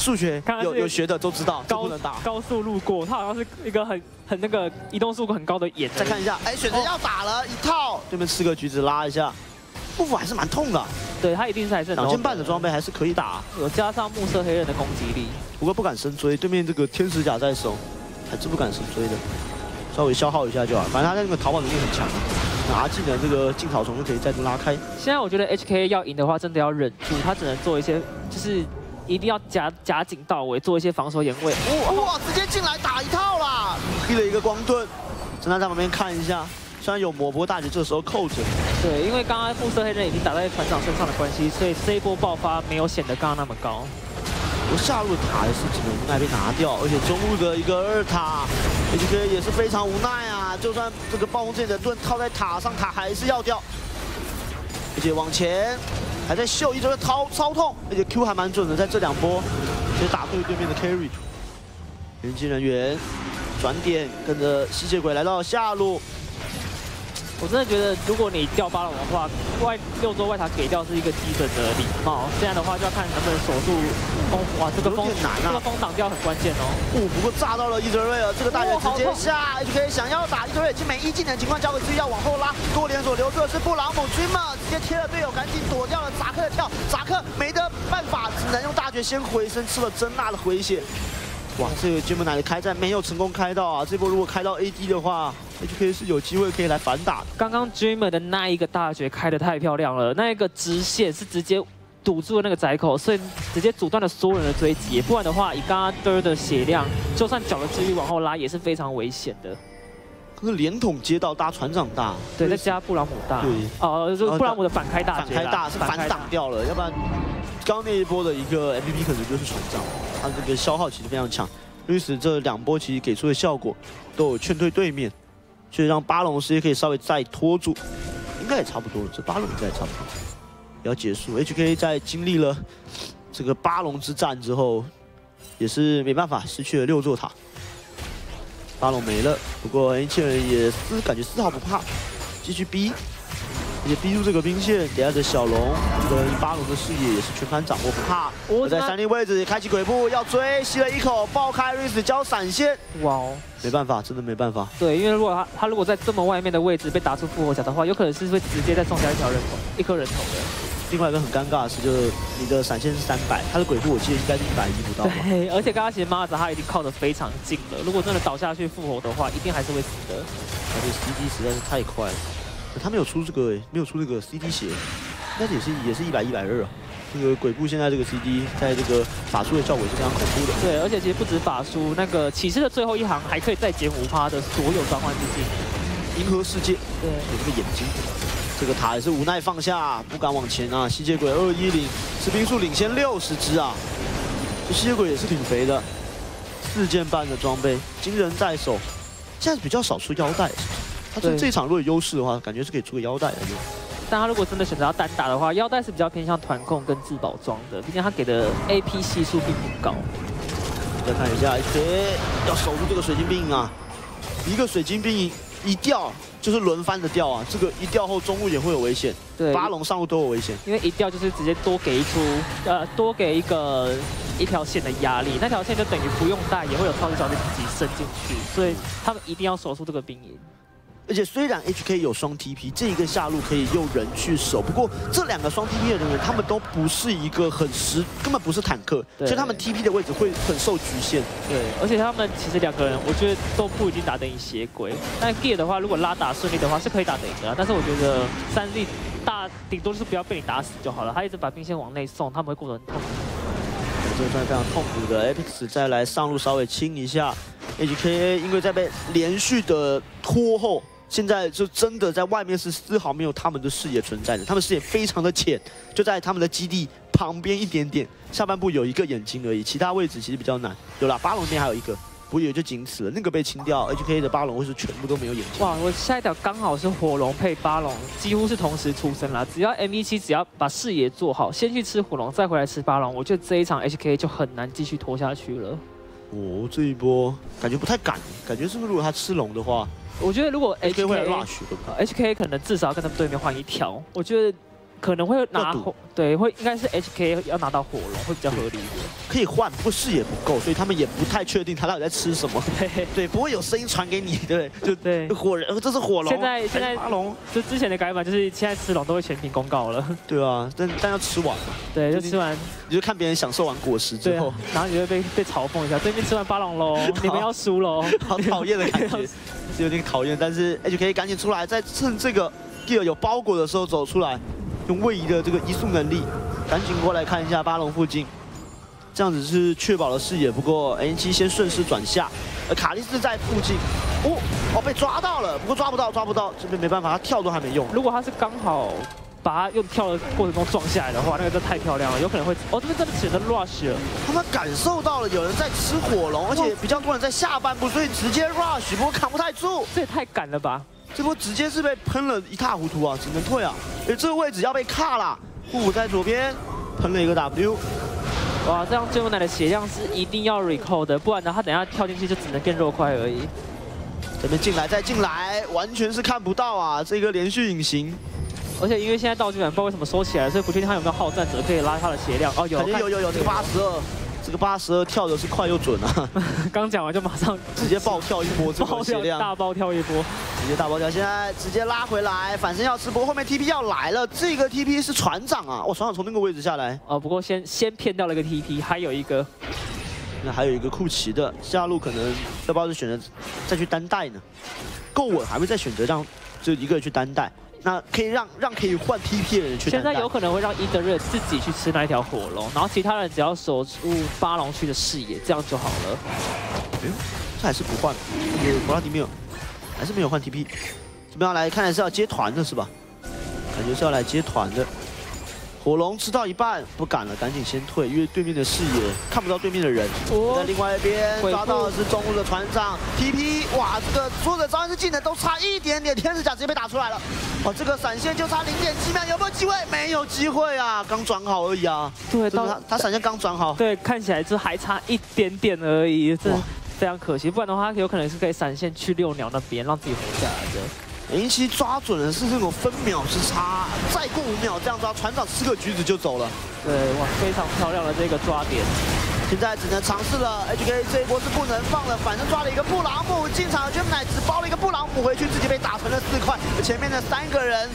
数学有有学的都知道，高能打高速路过，他好像是一个很很那个移动速度很高的眼。再看一下，哎，选择要打了一套，对面吃个橘子拉一下，步幅还是蛮痛的。对他一定是还是两千半的装备还是可以打，有加上暮色黑刃的攻击力。不过不敢深追，对面这个天使甲在手，还是不敢深追的，稍微消耗一下就好。反正他那个逃跑能力很强。 拿技能，这个进草丛就可以再度拉开。现在我觉得 H K 要赢的话，真的要忍住，他只能做一些，就是一定要夹夹紧到位，做一些防守掩卫。哇，直接进来打一套啦！劈了一个光盾，侦探在旁边看一下，虽然有魔，不过大姐这时候扣着。对，因为刚刚暮色黑刃已经打在船长身上的关系，所以这一波爆发没有显得刚刚那么高。我下路塔也是只能无奈被拿掉，而且中路的一个二塔 H K 也是非常无奈啊。 就算这个暴风之眼的盾套在塔上，塔还是要掉。而且往前还在秀，一直在掏操痛，而且 Q 还蛮准的，在这两波其实打对对面的 carry。年轻人员转点跟着吸血鬼来到下路。我真的觉得，如果你掉八龙的话，外六周外塔给掉是一个基本的礼貌。这样的话就要看能不能守住风。哇，这个风难啊！这个风挡掉很关键哦。哦，不过炸到了伊泽瑞尔，这个大姐直接下 H K 想要打伊泽瑞尔，已经没一技能情况交给自己要往后拉。多连锁留住的是布朗姆Dreamer，直接贴了队友，赶紧躲掉了扎克的跳。扎克没得办法，只能用大绝先回身，吃了真娜的回血。 哇，这个 Gemini 的开战没有成功开到啊！这波如果开到 A D 的话 ，H K 是有机会可以来反打。刚刚 Dreamer 的那一个大绝开得太漂亮了，那一个直线是直接堵住了那个窄口，所以直接阻断了所有人的追击。不然的话，以刚刚 D 的血量，就算脚的距离往后拉也是非常危险的。可是连筒接到搭船长大，对，再加布朗姆大，对，哦，就是布朗姆的反开大绝，反开大是反挡掉了，要不然刚那一波的一个 M V P 可能就是船长。 他这个消耗其实非常强，因此这两波其实给出的效果都有劝退对面，所以让巴龙时也可以稍微再拖住，应该也差不多了，这巴龙应该也差不多了，也要结束。H K 在经历了这个巴龙之战之后，也是没办法失去了六座塔，巴龙没了，不过 H K 人也丝感觉丝毫不怕，继续逼，而且逼住这个兵线，等下的小龙。 巴龙的视野也是全盘掌握，不怕。我在三 D 位置开启鬼步要追，吸了一口，爆开 Rift 交闪现。哇哦，没办法，真的没办法。对，因为如果他他如果在这么外面的位置被打出复活甲的话，有可能是会直接再撞掉一条人头，一颗人头的。另外一个很尴尬的是，就是你的闪现是三百，他的鬼步我记得应该是一百一不到吧。对，而且刚刚其实马子他已经靠得非常近了，如果真的倒下去复活的话，一定还是会死的。而且 C D 实在是太快了，他没有出这个，没有出这个 C D 血。 但是也是也是一百一百二啊，这个鬼步现在这个 C D 在这个法术的效果是非常恐怖的。对，而且其实不止法术，那个骑士的最后一行还可以再减五趴的所有召唤之境。银河世界，对，有这个眼睛，这个塔也是无奈放下，不敢往前啊。吸血鬼二一零，士兵数领先六十只啊，这吸血鬼也是挺肥的，四件半的装备，金人在手，现在比较少出腰带，他说这场如果有优势的话，感觉是可以出个腰带的。 但他如果真的选择要单打的话，腰带是比较偏向团控跟自保装的，毕竟他给的 A P 系数并不高。再看一下，哎，要守住这个水晶兵啊！一个水晶兵一掉就是轮番的掉啊，这个一掉后中路也会有危险，对，八龙上路都有危险，因为一掉就是直接多给一出，呃，多给一个一条线的压力，那条线就等于不用带也会有超级小姐自己伸进去，所以他们一定要守住这个兵营。 而且虽然 H K 有双 T P， 这一个下路可以用人去守，不过这两个双 T P 的人员，他们都不是一个很实，根本不是坦克，所以他们 T P 的位置会很受局限。对，而且他们其实两个人，我觉得都不一定打得赢血鬼。但 Gear 的话，如果拉打顺利的话，是可以打得赢的。但是我觉得三 D 大顶多是不要被你打死就好了。他一直把兵线往内送，他们会过得很痛苦。这个算非常痛苦的 Apex 再来上路稍微清一下 H K， 因为在被连续的拖后。 现在就真的在外面是丝毫没有他们的视野存在的，他们视野非常的浅，就在他们的基地旁边一点点，下半部有一个眼睛而已，其他位置其实比较难。有啦，巴龙那边还有一个，不过也就仅此了。那个被清掉 ，H K 的巴龙会是全部都没有眼睛。哇，我下一条刚好是火龙配巴龙，几乎是同时出生啦。只要 M E 七只要把视野做好，先去吃火龙，再回来吃巴龙，我觉得这一场 H K 就很难继续拖下去了。哦，这一波感觉不太敢，感觉是不是如果他吃龙的话？ 我觉得如果 H K H K 可能至少要跟他们对面换一条。我觉得可能会拿火，对，会应该是 H K 要拿到火龙会比较合理一点。可以换，不过视野不够，所以他们也不太确定他到底在吃什么。对，对，不会有声音传给你，对不对？就对，火人，这是火龙。现在现在龙，就之前的改版就是现在吃龙都会全屏公告了。对啊，但但要吃完。对，就吃完，你就看别人享受完果实之后，然后你就被被嘲讽一下，对面吃完巴龙喽，你们要输喽，好讨厌的感觉，是有点讨厌。但是 H K 赶紧出来，再趁这个 Gear 有包裹的时候走出来。 用位移的这个移速能力，赶紧过来看一下巴龙附近，这样子是确保了视野。不过 N 七先顺势转下，而卡莉斯在附近，哦哦被抓到了，不过抓不到，抓不到，这边没办法，他跳都还没用。如果他是刚好把他用跳的过程中撞下来的话，那个真太漂亮了，有可能会哦这边真的选择 rush 了。他们感受到了有人在吃火龙，而且比较多人在下半部，所以直接 rush， 不过扛不太住，这也太赶了吧。 这波直接是被喷了一塌糊涂啊，只能退啊！哎，这个位置要被卡啦。布布在左边喷了一个 W， 哇，这样最后奶的血量是一定要 recall 的，不然呢他等一下跳进去就只能更肉块而已。这边进来再进来，完全是看不到啊！这个连续隐形，而且因为现在道具板不知道为什么收起来，所以不确定他有没有好战者可以拉他的血量。哦，有有有有，这个八十二。 这个八十二跳的是快又准啊！刚讲完就马上直接暴跳一波，这个血量大暴跳一波，直接大暴跳。现在直接拉回来，反身要吃波，后面 T P 要来了。这个 T P 是船长啊，哇，船长从那个位置下来啊、哦，不过先先骗掉了一个 T P， 还有一个，那还有一个库奇的下路可能要不要选择再去单带呢？够稳还会再选择让就一个人去单带。 那可以让让可以换 T P 的人去。现在有可能会让伊德瑞自己去吃那一条火龙，然后其他人只要守住巴龙区的视野，这样就好了。哎呦，这还是不换，有弗拉迪米尔还是没有换 T P。怎么样来看来是要接团的是吧？感觉是要来接团的。火龙吃到一半不敢了，赶紧先退，因为对面的视野看不到对面的人。哦、在另外一边抓到的是中路的船长 T P， 哇，这个所有的召唤师技能都差一点点，天使甲直接被打出来了。 哦，这个闪现就差零点七秒，有没有机会？没有机会啊，刚转好而已啊。对，他他闪现刚转好。对，看起来就还差一点点而已，这非常可惜。不然的话，他有可能是可以闪现去六鸟那边，让自己活下来的。林奇抓准的是这种分秒之差，再过五秒这样抓，船长吃个橘子就走了。对，哇，非常漂亮的这个抓点。现在只能尝试了 ，H K 这一波是不能放了，反正抓了一个布朗姆进场 ，Gemini 只包了一个布朗姆回去，自己被打成了四块。前面的三个人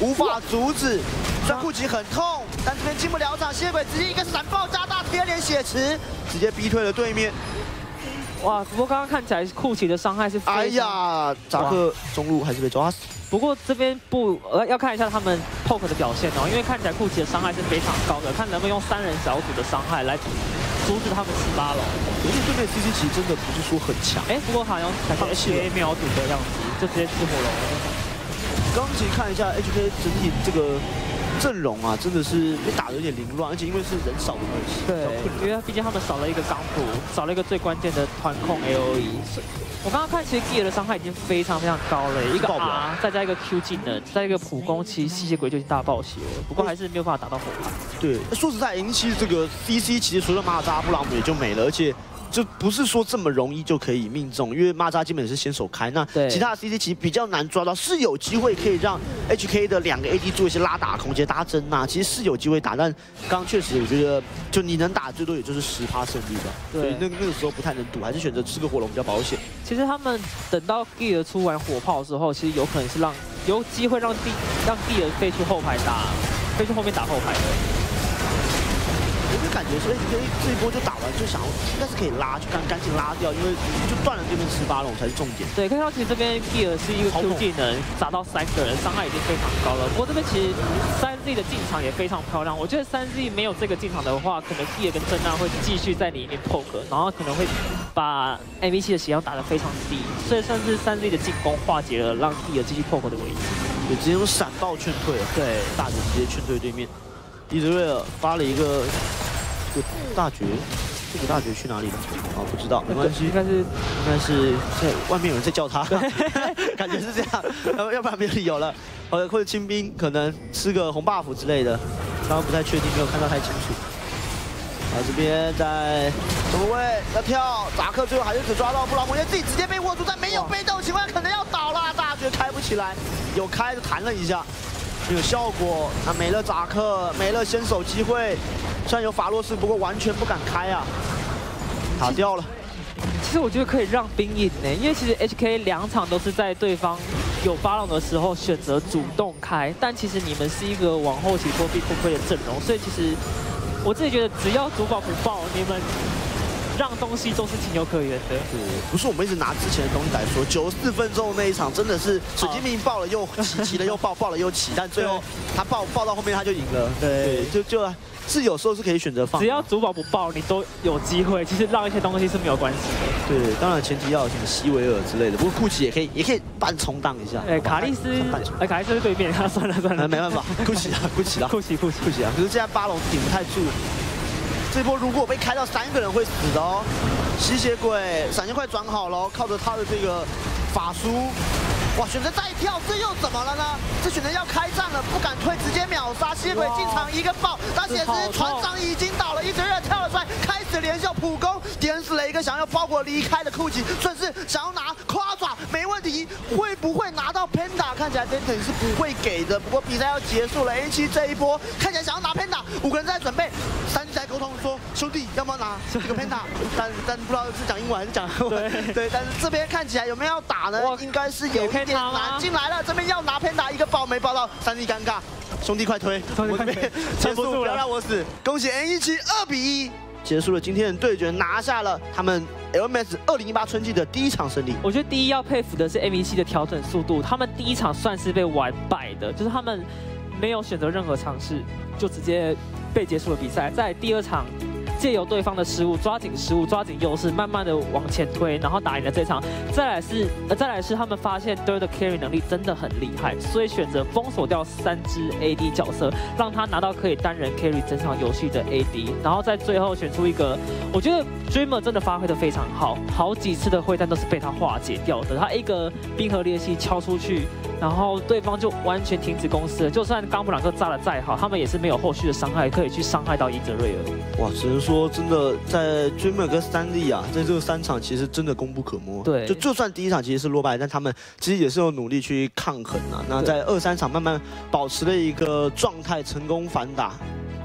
无法阻止，虽然库奇很痛，但这边进不了场。吸血鬼直接一个闪爆加大贴脸血池，直接逼退了对面。哇，不过刚刚看起来库奇的伤害是非常……哎呀，扎克中路还是被抓死。 不过这边不呃要看一下他们 poke 的表现哦，因为看起来库奇的伤害是非常高的，看能不能用三人小组的伤害来阻止他们吃巴龙。可是对面 C C 其实真的不是说很强，哎，不过好像感觉 H K 秒堵的样子，就直接吃火龙。刚其实看一下 H K 整体这个阵容啊，真的是被打得有点凌乱，而且因为是人少的关系，对，因为毕竟他们少了一个钢普，少了一个最关键的团控 A O E。 我刚刚看，其实 Gear 的伤害已经非常非常高了，一个 R， 再加一个 Q 技能，再一个普攻，其实吸血鬼就已经大爆血了，不过还是没有办法打到火龙。对，说实在，零七这个 C C 其实除了马扎布朗姆也就没了，而且就不是说这么容易就可以命中，因为马扎基本是先手开，那其他的 C C 其实比较难抓到，是有机会可以让 H K 的两个 A D 做一些拉打空间搭针呐，其实是有机会打，但刚刚确实我觉得就你能打最多也就是十趴胜率吧，所以那那个时候不太能赌，还是选择吃个火龙比较保险。 其实他们等到 Gear 出完火炮之后，其实有可能是让有机会让 D 让 Gear 飞去后排打，飞去后面打后排的。有点感觉是 H K 这一波就打完就想，应该是可以拉，就赶赶紧拉掉，因为就断了这边十八龙才是重点。对，看到其实这边 Gear 是一个 Q 技能砸到三个人，伤害已经非常高了。不过这边其实三 Z 的进场也非常漂亮，我觉得三 Z 没有这个进场的话，可能 Gear 跟珍娜会继续在里面 poke， 然后可能会。 把 M 七 的血量打得非常低，所以算是三 Z 的进攻化解了让 Gear 继续 poke 的危机。对，直接用闪爆劝退了。对，大绝直接劝退对面。伊德瑞尔发了一个大绝，这个大绝去哪里了？啊，不知道，没关系，应该是应该是在外面有人在叫他，感觉是这样，然后要不然没有理由了。呃，或者清兵可能吃个红 buff 之类的，刚刚不太确定，没有看到太清楚。 啊，这边在中位要跳，扎克最后还是只抓到布朗姆，因为自己直接被握住，但没有被动情况可能要倒了，大绝开不起来，有开就弹了一下，有效果。啊，没了扎克，没了先手机会。虽然有法洛斯，不过完全不敢开啊，打掉了。其实我觉得可以让兵赢呢，因为其实 H K 两场都是在对方有巴朗的时候选择主动开，但其实你们是一个往后期拖逼拖推的阵容，所以其实我自己觉得只要主保不爆，你们。 让东西都是情有可原的，是不是？我们一直拿之前的东西来说，九十四分钟那一场真的是水晶明爆了又起，起了又爆，爆了又起，但最后他爆爆到后面他就赢了。对，就就是有时候是可以选择放，只要主保不爆，你都有机会。其实让一些东西是没有关系的。对，当然前提要有什么西维尔之类的，不过库奇也可以也可以半冲荡一下。哎，卡利斯，哎，卡利斯是对面，他算了算了，没办法，库奇啊，库奇啊，库奇库奇库奇啊，可是现在巴龙顶不太住。 这波如果被开到三个人会死的哦，吸血鬼闪现快转好了，靠着他的这个法术，哇，选择带跳，这又怎么了呢？这选择要开战了，不敢退，直接秒杀吸血鬼进场一个爆，但血石船长已经倒了，一直热跳了出来，开始连效普攻，点死了一个想要包裹离开的酷奇，顺势想要拿夸爪，没问题，会不会拿到 Panda？ 看起来 Panda 是不会给的，不过比赛要结束了 ，A 七这一波看起来想要拿 Panda， 五个人在准备。 沟通说兄弟要不要拿这个 Panda， 但但不知道是讲英文还是讲中文。对, 对，但是这边看起来有没有要打呢？应该是有一点难进来了。这边要拿 Panda 一个爆没爆到，三 D 尴尬。兄弟快推，我这边结束，不要让我死。恭喜 M 十七二比一结束了今天的对决，拿下了他们 L M S 二零一八春季的第一场胜利。我觉得第一要佩服的是 M 十七的调整速度，他们第一场算是被完败的，就是他们没有选择任何尝试，就直接。 被结束了比赛，在第二场借由对方的失误，抓紧失误，抓紧优势，慢慢的往前推，然后打赢了这场。再来是，呃，再来是他们发现 Deul 的 carry 能力真的很厉害，所以选择封锁掉三支 A D 角色，让他拿到可以单人 carry 整场游戏的 A D， 然后在最后选出一个，我觉得 Dreamer 真的发挥的非常好，好几次的会战都是被他化解掉的，他一个冰河裂隙敲出去。 然后对方就完全停止攻势了，就算冈布朗克炸得再好，他们也是没有后续的伤害可以去伤害到伊泽瑞尔。哇，只能说真的，在 Dreamer 跟三力啊，在这三场其实真的功不可没。对，就就算第一场其实是落败，但他们其实也是有努力去抗衡啊。那在二三场慢慢保持了一个状态，成功反打。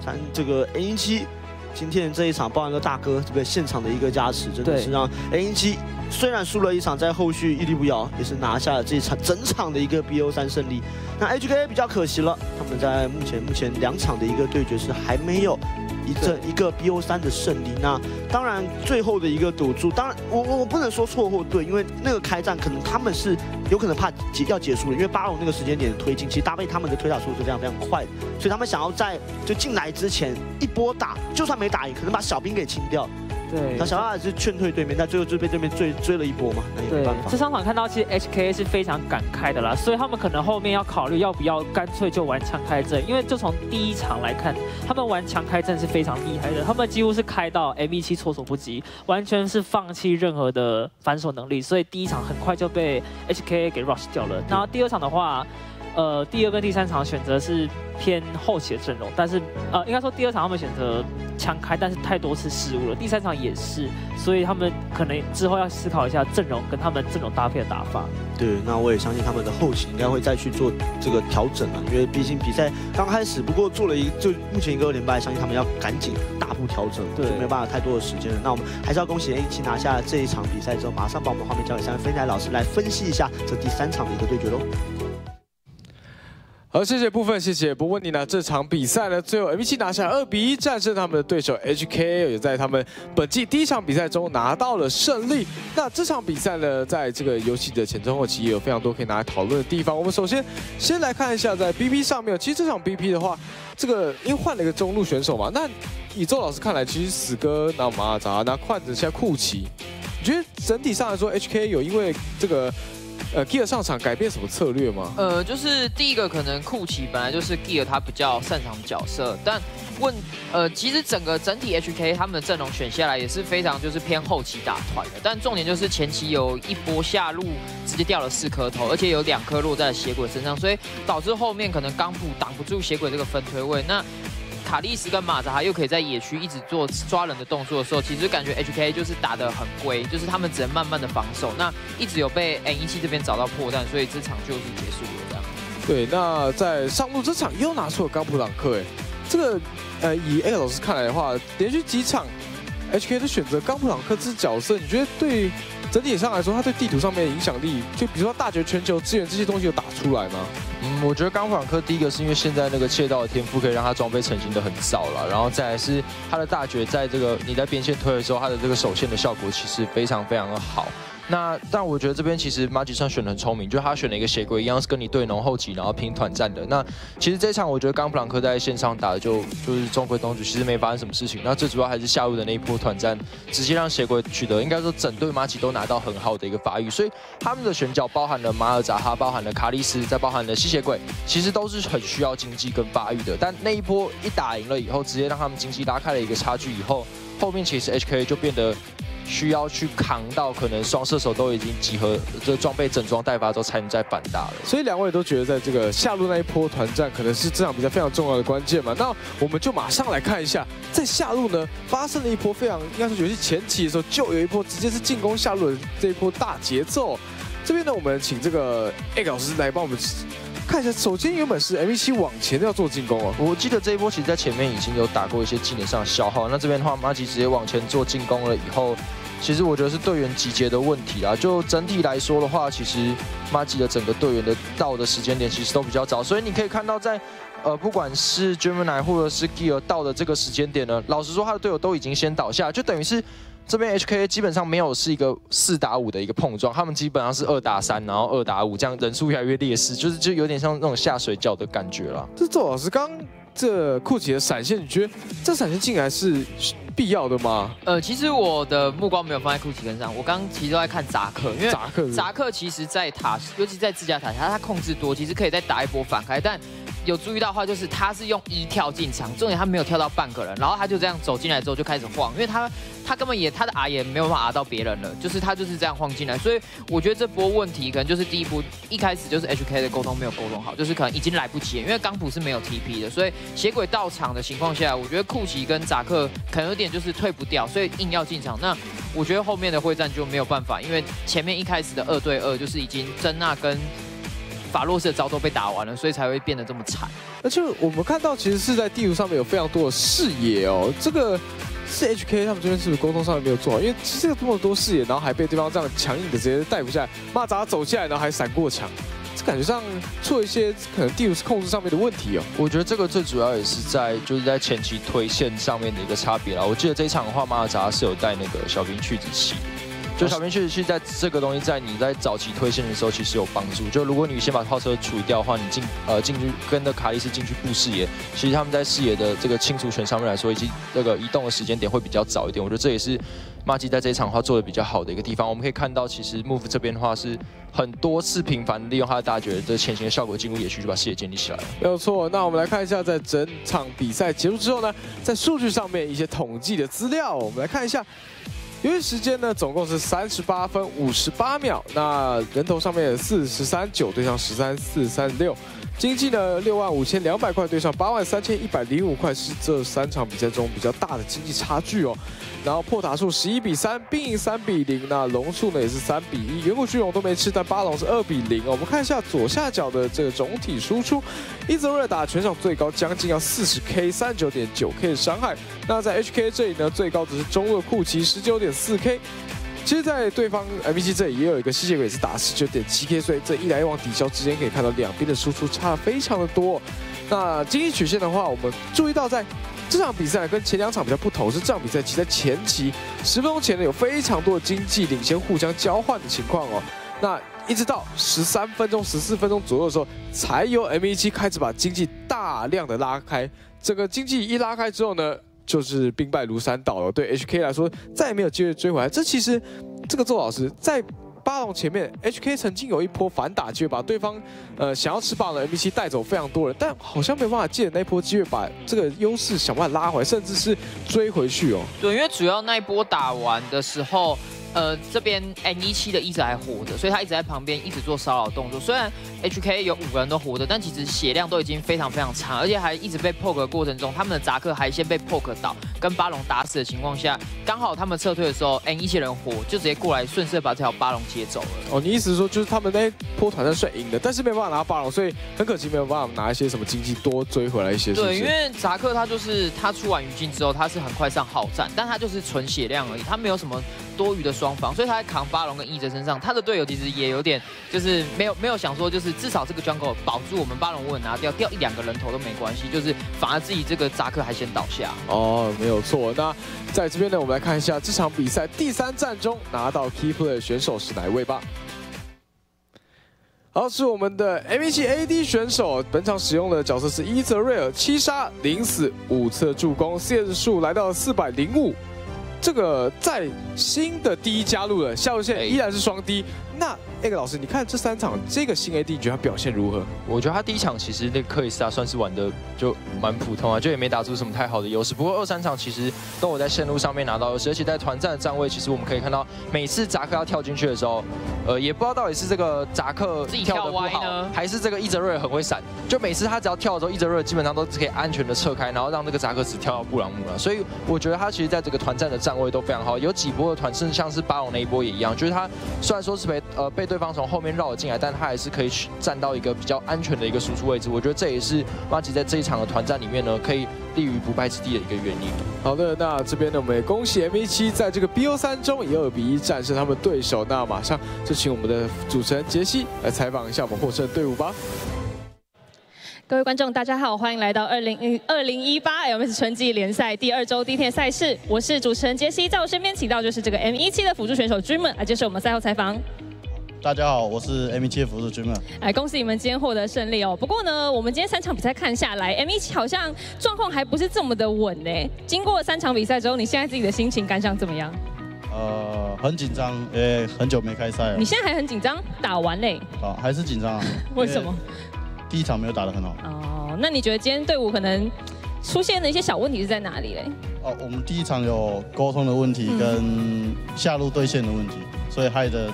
咱这个 A 十七今天这一场，包含了大哥这边现场的一个加持，真的是让 A 十七。 虽然输了一场，在后续屹立不摇，也是拿下了这一场整场的一个 B O 三 胜利。那 H K 比较可惜了，他们在目前目前两场的一个对决是还没有一阵一个 B O 三 的胜利。那当然最后的一个赌注，当然我我我不能说错或对，因为那个开战可能他们是有可能怕结要结束了，因为巴龙那个时间点的推进，其实搭配他们的推打速度是非常非常快的，所以他们想要在就进来之前一波打，就算没打赢，可能把小兵给清掉。 对，那小阿也是劝退对面，但最后就被对面追追了一波嘛，那也没办法。这三场看到其实 H K 是非常敢开的啦，所以他们可能后面要考虑要不要干脆就玩强开阵，因为就从第一场来看，他们玩强开阵是非常厉害的，他们几乎是开到 M 十七措手不及，完全是放弃任何的反手能力，所以第一场很快就被 H K 给 rush 掉了。然后第二场的话。 呃，第二跟第三场选择是偏后期的阵容，但是呃，应该说第二场他们选择强开，但是太多次失误了。第三场也是，所以他们可能之后要思考一下阵容跟他们阵容搭配的打法。对，那我也相信他们的后期应该会再去做这个调整啊，因为毕竟比赛刚开始，不过做了一就目前一个连败，相信他们要赶紧大步调整，就没有办法太多的时间了。那我们还是要恭喜 A 七拿下这一场比赛之后，马上把我们画面交给三分台老师来分析一下这第三场的一个对决喽。 好，谢谢部分，谢谢。不问你呢，这场比赛呢，最后 M 十七拿下二比一战胜他们的对手 H K， 也在他们本季第一场比赛中拿到了胜利。那这场比赛呢，在这个游戏的前中后期也有非常多可以拿来讨论的地方。我们首先先来看一下在 B B 上面，其实这场 B B 的话，这个因为换了一个中路选手嘛，那以周老师看来，其实死哥那马扎那换着下库奇，你觉得整体上来说 H K 有因为这个？ 呃 ，Gear 上场改变什么策略吗？呃，就是第一个可能库奇本来就是 Gear 他比较擅长角色，但问呃，其实整个整体 H K 他们的阵容选下来也是非常就是偏后期打团的，但重点就是前期有一波下路直接掉了四颗头，而且有两颗落在了血鬼身上，所以导致后面可能刚补挡不住血鬼这个分推位，那。 卡利斯跟马扎哈又可以在野区一直做抓人的动作的时候，其实感觉 H K 就是打得很龟，就是他们只能慢慢的防守，那一直有被 M 十七这边找到破绽，所以这场就是结束了这样。对，那在上路这场又拿出了高普朗克，哎，这个呃，以 A 老师看来的话，连续几场 H K 的选择高普朗克这角色，你觉得对整体上来说，他对地图上面的影响力，就比如说大决全球资源这些东西有打出来吗？ 嗯，我觉得高普朗克第一个是因为现在那个窃盗的天赋可以让他装备成型的很早了，然后再来是他的大绝在这个你在边线推的时候，他的这个手线的效果其实非常非常的好。那但我觉得这边其实马吉算选得很聪明，就是他选了一个血鬼一样是跟你对农后期，然后拼团战的。那其实这场我觉得高普朗克在线上打的就就是中规中矩，其实没发生什么事情。那最主要还是下路的那一波团战，直接让血鬼取得应该说整队马吉都拿到很好的一个发育，所以他们的选角包含了马尔扎哈，包含了卡利斯，再包含了 吸血鬼其实都是很需要经济跟发育的，但那一波一打赢了以后，直接让他们经济拉开了一个差距以后，后面其实 H K 就变得需要去扛到可能双射手都已经集合，这装备整装待发之后才能再反打了。所以两位都觉得在这个下路那一波团战可能是这场比赛非常重要的关键嘛？那我们就马上来看一下，在下路呢发生了一波非常应该说游戏前期的时候就有一波直接是进攻下路的这一波大节奏。这边呢我们请这个 A 老师来帮我们 看一下，首先原本是 M E 往前要做进攻哦。我记得这一波其实在前面已经有打过一些技能上的消耗。那这边的话，马吉直接往前做进攻了以后，其实我觉得是队员集结的问题啦。就整体来说的话，其实马吉的整个队员的到的时间点其实都比较早，所以你可以看到在 呃，不管是 Gemini 或者是 Gear 到的这个时间点呢，老实说，他的队友都已经先倒下，就等于是这边 H K 基本上没有是一个四打五的一个碰撞，他们基本上是二打三，然后二打五，这样人数越来越劣势，就是就有点像那种下水饺的感觉啦。这周老师刚这酷奇的闪现，你觉得这闪现进来是 必要的吗？呃，其实我的目光没有放在库奇身上，我刚刚其实都在看扎克，因为扎克扎克其实在塔，尤其在自家塔下，他控制多，其实可以再打一波反开。但有注意到的话，就是他是用一跳进场，重点他没有跳到半个人，然后他就这样走进来之后就开始晃，因为他他根本也他的 R 也没有办法 R 到别人了，就是他就是这样晃进来。所以我觉得这波问题可能就是第一波一开始就是 H K 的沟通没有沟通好，就是可能已经来不及了，因为刚普是没有 T P 的，所以血鬼到场的情况下，我觉得库奇跟扎克可能有点 就是退不掉，所以硬要进场。那我觉得后面的会战就没有办法，因为前面一开始的二对二就是已经珍娜跟法洛斯的招都被打完了，所以才会变得这么惨。而且我们看到其实是在地图上面有非常多的视野哦，这个是 H K 他们这边是不是沟通上面没有做好？因为这个这么多视野，然后还被对方这样强硬的直接逮不下来，马扎走下来，然后还闪过墙。 这感觉上出了一些可能地图控制上面的问题哦。我觉得这个最主要也是在就是在前期推线上面的一个差别啦。我记得这一场的话，马尔扎是有带那个小兵去子系，就小兵去子系在这个东西在你在早期推线的时候其实有帮助。就如果你先把套车处理掉的话，你进呃进去跟着卡利斯进去布视野，其实他们在视野的这个清除权上面来说，以及这个移动的时间点会比较早一点。我觉得这也是 马吉在这一场的话做的比较好的一个地方，我们可以看到，其实 Move 这边的话是很多次频繁利用他的大绝的前行的效果进入野区，就把视野建立起来了。没有错，那我们来看一下，在整场比赛结束之后呢，在数据上面一些统计的资料，我们来看一下。 游戏时间呢，总共是三十八分五十八秒。那人头上面四十三九对上十三四三十六，经济呢六万五千两百块对上八万三千一百零五块，是这三场比赛中比较大的经济差距哦。然后破塔数十一比三，兵营三比零，那龙数呢也是三比一，远古巨龙都没吃，但巴龙是二比零哦。我们看一下左下角的这个总体输出，一泽瑞打全场最高将近要 四十K， 三十九点九K 的伤害。那在 H K 这里呢，最高只是中路库奇十九点四K， 其实，在对方 M E 这里也有一个吸血鬼是打 十九点七K， 所以这一来一往抵消之间，可以看到两边的输出差非常的多。那经济曲线的话，我们注意到在这场比赛跟前两场比较不同，是这场比赛其实在前期十分钟前呢有非常多的经济领先互相交换的情况哦。那 一直到十三分钟、十四分钟左右的时候，才由 M E 开始把经济大量的拉开。整个经济一拉开之后呢，就是兵败如山倒了。对 H K 来说，再也没有机会追回来。这其实，这个周老师在 巴龙前面 H K 曾经有一波反打机会，把对方呃想要吃霸的 M E 带走非常多人，但好像没有办法借着那一波机会把这个优势想办法拉回来，甚至是追回去哦。对，因为主要那一波打完的时候，呃，这边 M E 的一直还活着，所以他一直在旁边一直做骚扰动作。虽然 H K 有五个人都活着，但其实血量都已经非常非常长，而且还一直被 poke 的过程中，他们的扎克还先被 poke 倒，跟巴龙打死的情况下，刚好他们撤退的时候，哎，一些人火就直接过来，顺势把这条巴龙接走了。哦，你意思是说就是他们那波团战算赢的，但是没办法拿巴龙，所以很可惜没有办法拿一些什么经济多追回来一些是不是？对，因为扎克他就是他出完鱼镜之后，他是很快上好战，但他就是纯血量而已，他没有什么多余的双防，所以他在扛巴龙跟一哲身上，他的队友其实也有点就是没有没有想说就是至少这个 jungle 保住我们巴龙稳拿掉，掉一两个人头都没关系，就是反而自己这个扎克还先倒下。哦，没有错。那在这边呢，我们来看一下这场比赛第三战中拿到 key play 的选手是哪一位吧。 然后是我们的 M 一七 A D 选手，本场使用的角色是伊泽瑞尔，七杀零死五次助攻 ，C S 数来到四百零五。这个在新的第一加入了，下路线依然是双 D。那 A K 老师，你看这三场这个新 A D 你觉得他表现如何？我觉得他第一场其实那克里斯塔算是玩的就蛮普通啊，就也没打出什么太好的优势。不过二三场其实都有在线路上面拿到优势，而且在团战的站位，其实我们可以看到每次扎克要跳进去的时候。 呃，也不知道到底是这个扎克自己跳的不好，还是这个伊泽瑞很会闪。就每次他只要跳的时候，伊泽瑞基本上都可以安全的撤开，然后让这个扎克只跳到布朗姆了。所以我觉得他其实在这个团战的站位都非常好，有几波的团，甚至像是巴龙那一波也一样，就是他虽然说是被呃被对方从后面绕了进来，但他还是可以去站到一个比较安全的一个输出位置。我觉得这也是马吉在这一场的团战里面呢，可以立于不败之地的一个原因。好的，那这边呢，我们也恭喜 M 一七在这个 B O 三中以二比一战胜他们对手。那马上就。 请我们的主持人杰西来采访一下我们获胜队伍吧。各位观众，大家好，欢迎来到二零二零一八 L M S 春季联赛第二周第一天赛事。我是主持人杰西，在我身边请到就是这个 M 一七的辅助选手 Dreamer 来接受我们赛后采访。 大家好，我是 M 一七 辅助 Dreamer。哎，恭喜你们今天获得胜利哦！不过呢，我们今天三场比赛看下来 ，M 一七 好像状况还不是这么的稳呢。经过三场比赛之后，你现在自己的心情感想怎么样？ 呃，很紧张，也很久没开赛了。你现在还很紧张？打完嘞？啊，还是紧张啊？为什么？第一场没有打得很好。哦，那你觉得今天队伍可能出现的一些小问题是在哪里嘞？哦，我们第一场有沟通的问题跟下路对线的问题，嗯、所以害得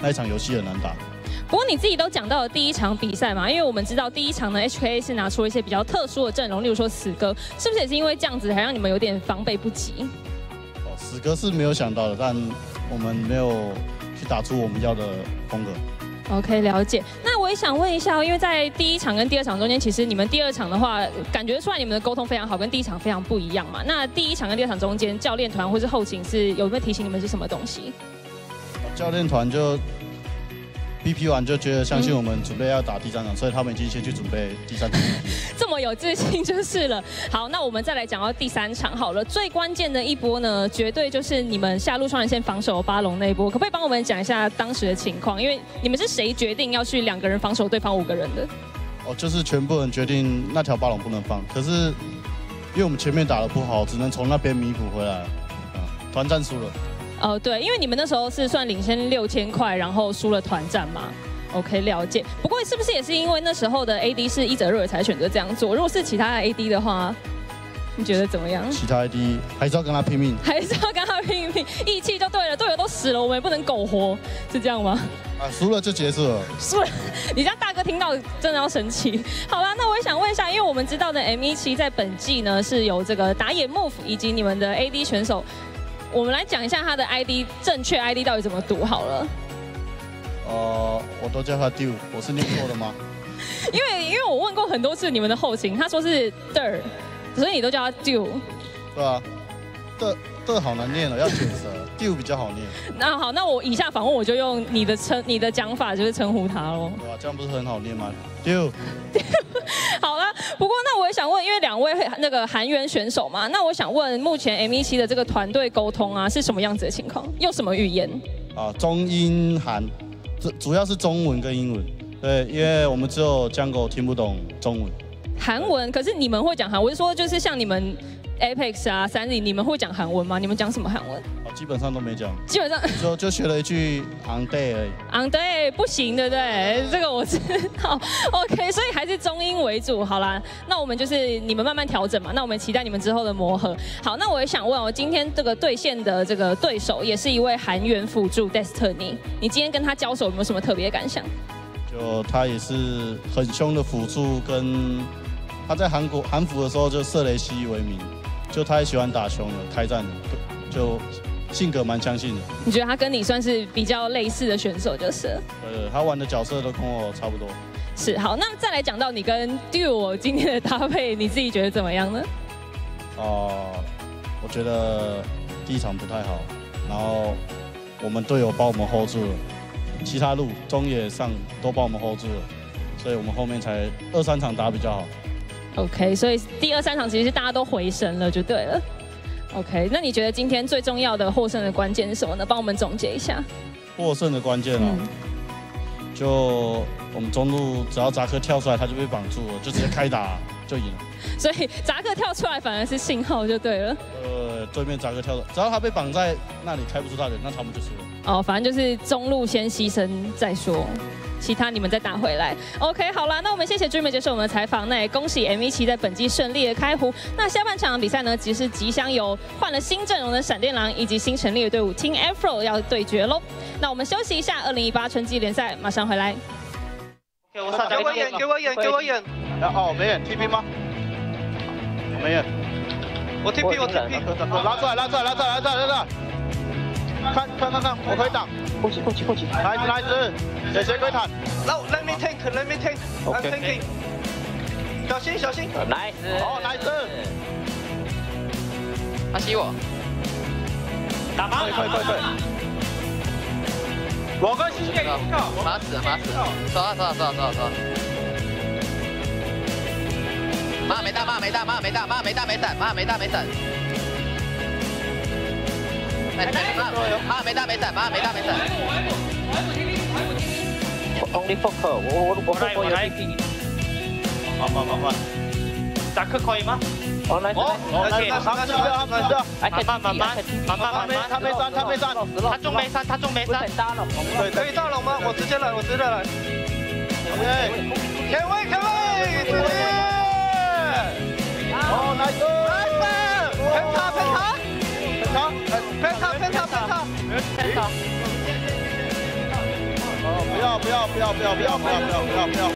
那一场游戏很难打。 不过你自己都讲到了第一场比赛嘛，因为我们知道第一场呢 ，H K 是拿出了一些比较特殊的阵容，例如说死哥，是不是也是因为这样子，还让你们有点防备不及？ 死哥是没有想到的，但我们没有去打出我们要的风格。OK， 了解。那我也想问一下，因为在第一场跟第二场中间，其实你们第二场的话，感觉出来你们的沟通非常好，跟第一场非常不一样嘛。那第一场跟第二场中间，教练团或是后勤是有没有提醒你们是什么东西？教练团就 B P 完就觉得相信我们准备要打第三场，嗯、所以他们已经先去准备第三场。这么有自信就是了。好，那我们再来讲到第三场好了。最关键的一波呢，绝对就是你们下路双人线防守巴龙那一波，可不可以帮我们讲一下当时的情况？因为你们是谁决定要去两个人防守对方五个人的？哦，就是全部人决定那条巴龙不能放，可是因为我们前面打得不好，只能从那边弥补回来。啊，团战输了。 哦，对，因为你们那时候是算领先六千块，然后输了团战嘛。OK， 了解。不过是不是也是因为那时候的 A D 是伊泽瑞尔才选择这样做？如果是其他的 A D 的话，你觉得怎么样？其他 A D 还是要跟他拼命，还是要跟他拼命，义气就对了。队友都死了，我们也不能苟活，是这样吗？啊，输了就结束了。输了，你这样大哥听到真的要生气。好啦，那我也想问一下，因为我们知道的 M 一七在本季呢是由这个打野 Move 以及你们的 A D 选手。 我们来讲一下他的 I D， 正确 I D 到底怎么读好了。呃，我都叫他 Deul， 我是念错了吗？因为因为我问过很多次你们的后勤，他说是 Deul， 所以你都叫他 Deul。对啊 ，Deul Deul 好难念了，要卷舌 ，Deul 比较好念。那好，那我以下访问我就用你的称你的讲法就是称呼他喽。对啊，这样不是很好念吗 ？Deul。好了，不过那我也想问，因为两位那个韩元选手嘛，那我想问，目前 M 一七的这个团队沟通啊，是什么样子的情况？用什么语言？啊，中英韩，主主要是中文跟英文。对，因为我们只有Jungle听不懂中文。韩文，可是你们会讲韩文？我是说，就是像你们 Apex 啊、三 D， 你们会讲韩文吗？你们讲什么韩文？啊，基本上都没讲。基本上就就学了一句 on day 而已。on day 不行，对不对？这个我知道。OK， 所以还是中英为主。好啦，那我们就是你们慢慢调整嘛。那我们期待你们之后的磨合。好，那我也想问哦，今天这个对线的这个对手也是一位韩元辅助 Destiny， 你今天跟他交手有没有什么特别的感想？就他也是很凶的辅助跟。 他在韩国韩服的时候就射雷西为名，就他也喜欢打熊的、开战的，就性格蛮相信的。你觉得他跟你算是比较类似的选手就是了？呃，他玩的角色都跟我差不多。是，好，那再来讲到你跟 Deul 今天的搭配，你自己觉得怎么样呢？哦、呃，我觉得第一场不太好，然后我们队友帮我们 hold 住了，其他路中野上都帮我们 hold 住了，所以我们后面才二三场打比较好。 OK， 所以第二三场其实是大家都回神了，就对了。OK， 那你觉得今天最重要的获胜的关键是什么呢？帮我们总结一下。获胜的关键啊，嗯、就我们中路只要扎克跳出来，他就被绑住了，就直接开打就赢了。所以扎克跳出来反而是信号，就对了。呃，对面扎克跳出来，只要他被绑在那里开不出大点，那他们就输了。哦，反正就是中路先牺牲再说。 其他你们再打回来 ，OK， 好啦，那我们谢谢 Dreamer 接受我们的采访，那也恭喜 M 十七 在本季顺利的开胡。那下半场比赛呢，即是即将有换了新阵容的闪电狼以及新成立的队伍 Team Afro 要对决喽。那我们休息一下， 二零一八春季联赛马上回来。给我演，给我演，给我演，给我演。哦，没演 T P 吗？我没演。我 T P， 我 T P， 我拉出来，拉出来，拉出来，拉出来，拉出来。 看看看看，我可以挡。过去过去过去，来一只来一只，谁谁可以坦 ？No, let me take, let me take. I'm taking. 小心小心。来一只。哦，来一只。他吸我。打吧，快快快！我跟吸给你靠，马死马死，走啊走啊走啊走啊走啊！妈没大妈没大妈没大妈没大没闪妈没大没闪。 啊！没打没闪，啊！没打没闪。Only focus， 我我我我有 T P。好好好好。扎克可以吗？哦，来，来，来，他死了，他死了。慢慢慢慢慢慢慢，他没闪，他没闪，他中没闪，他中没闪。对，可以大龙吗？我直接来，我直接来。前卫，前卫，直接。哦，来哥，来哥，喷他，喷他。 偏塔偏塔偏塔！哦，不要不要不要不要不要不要不要不要！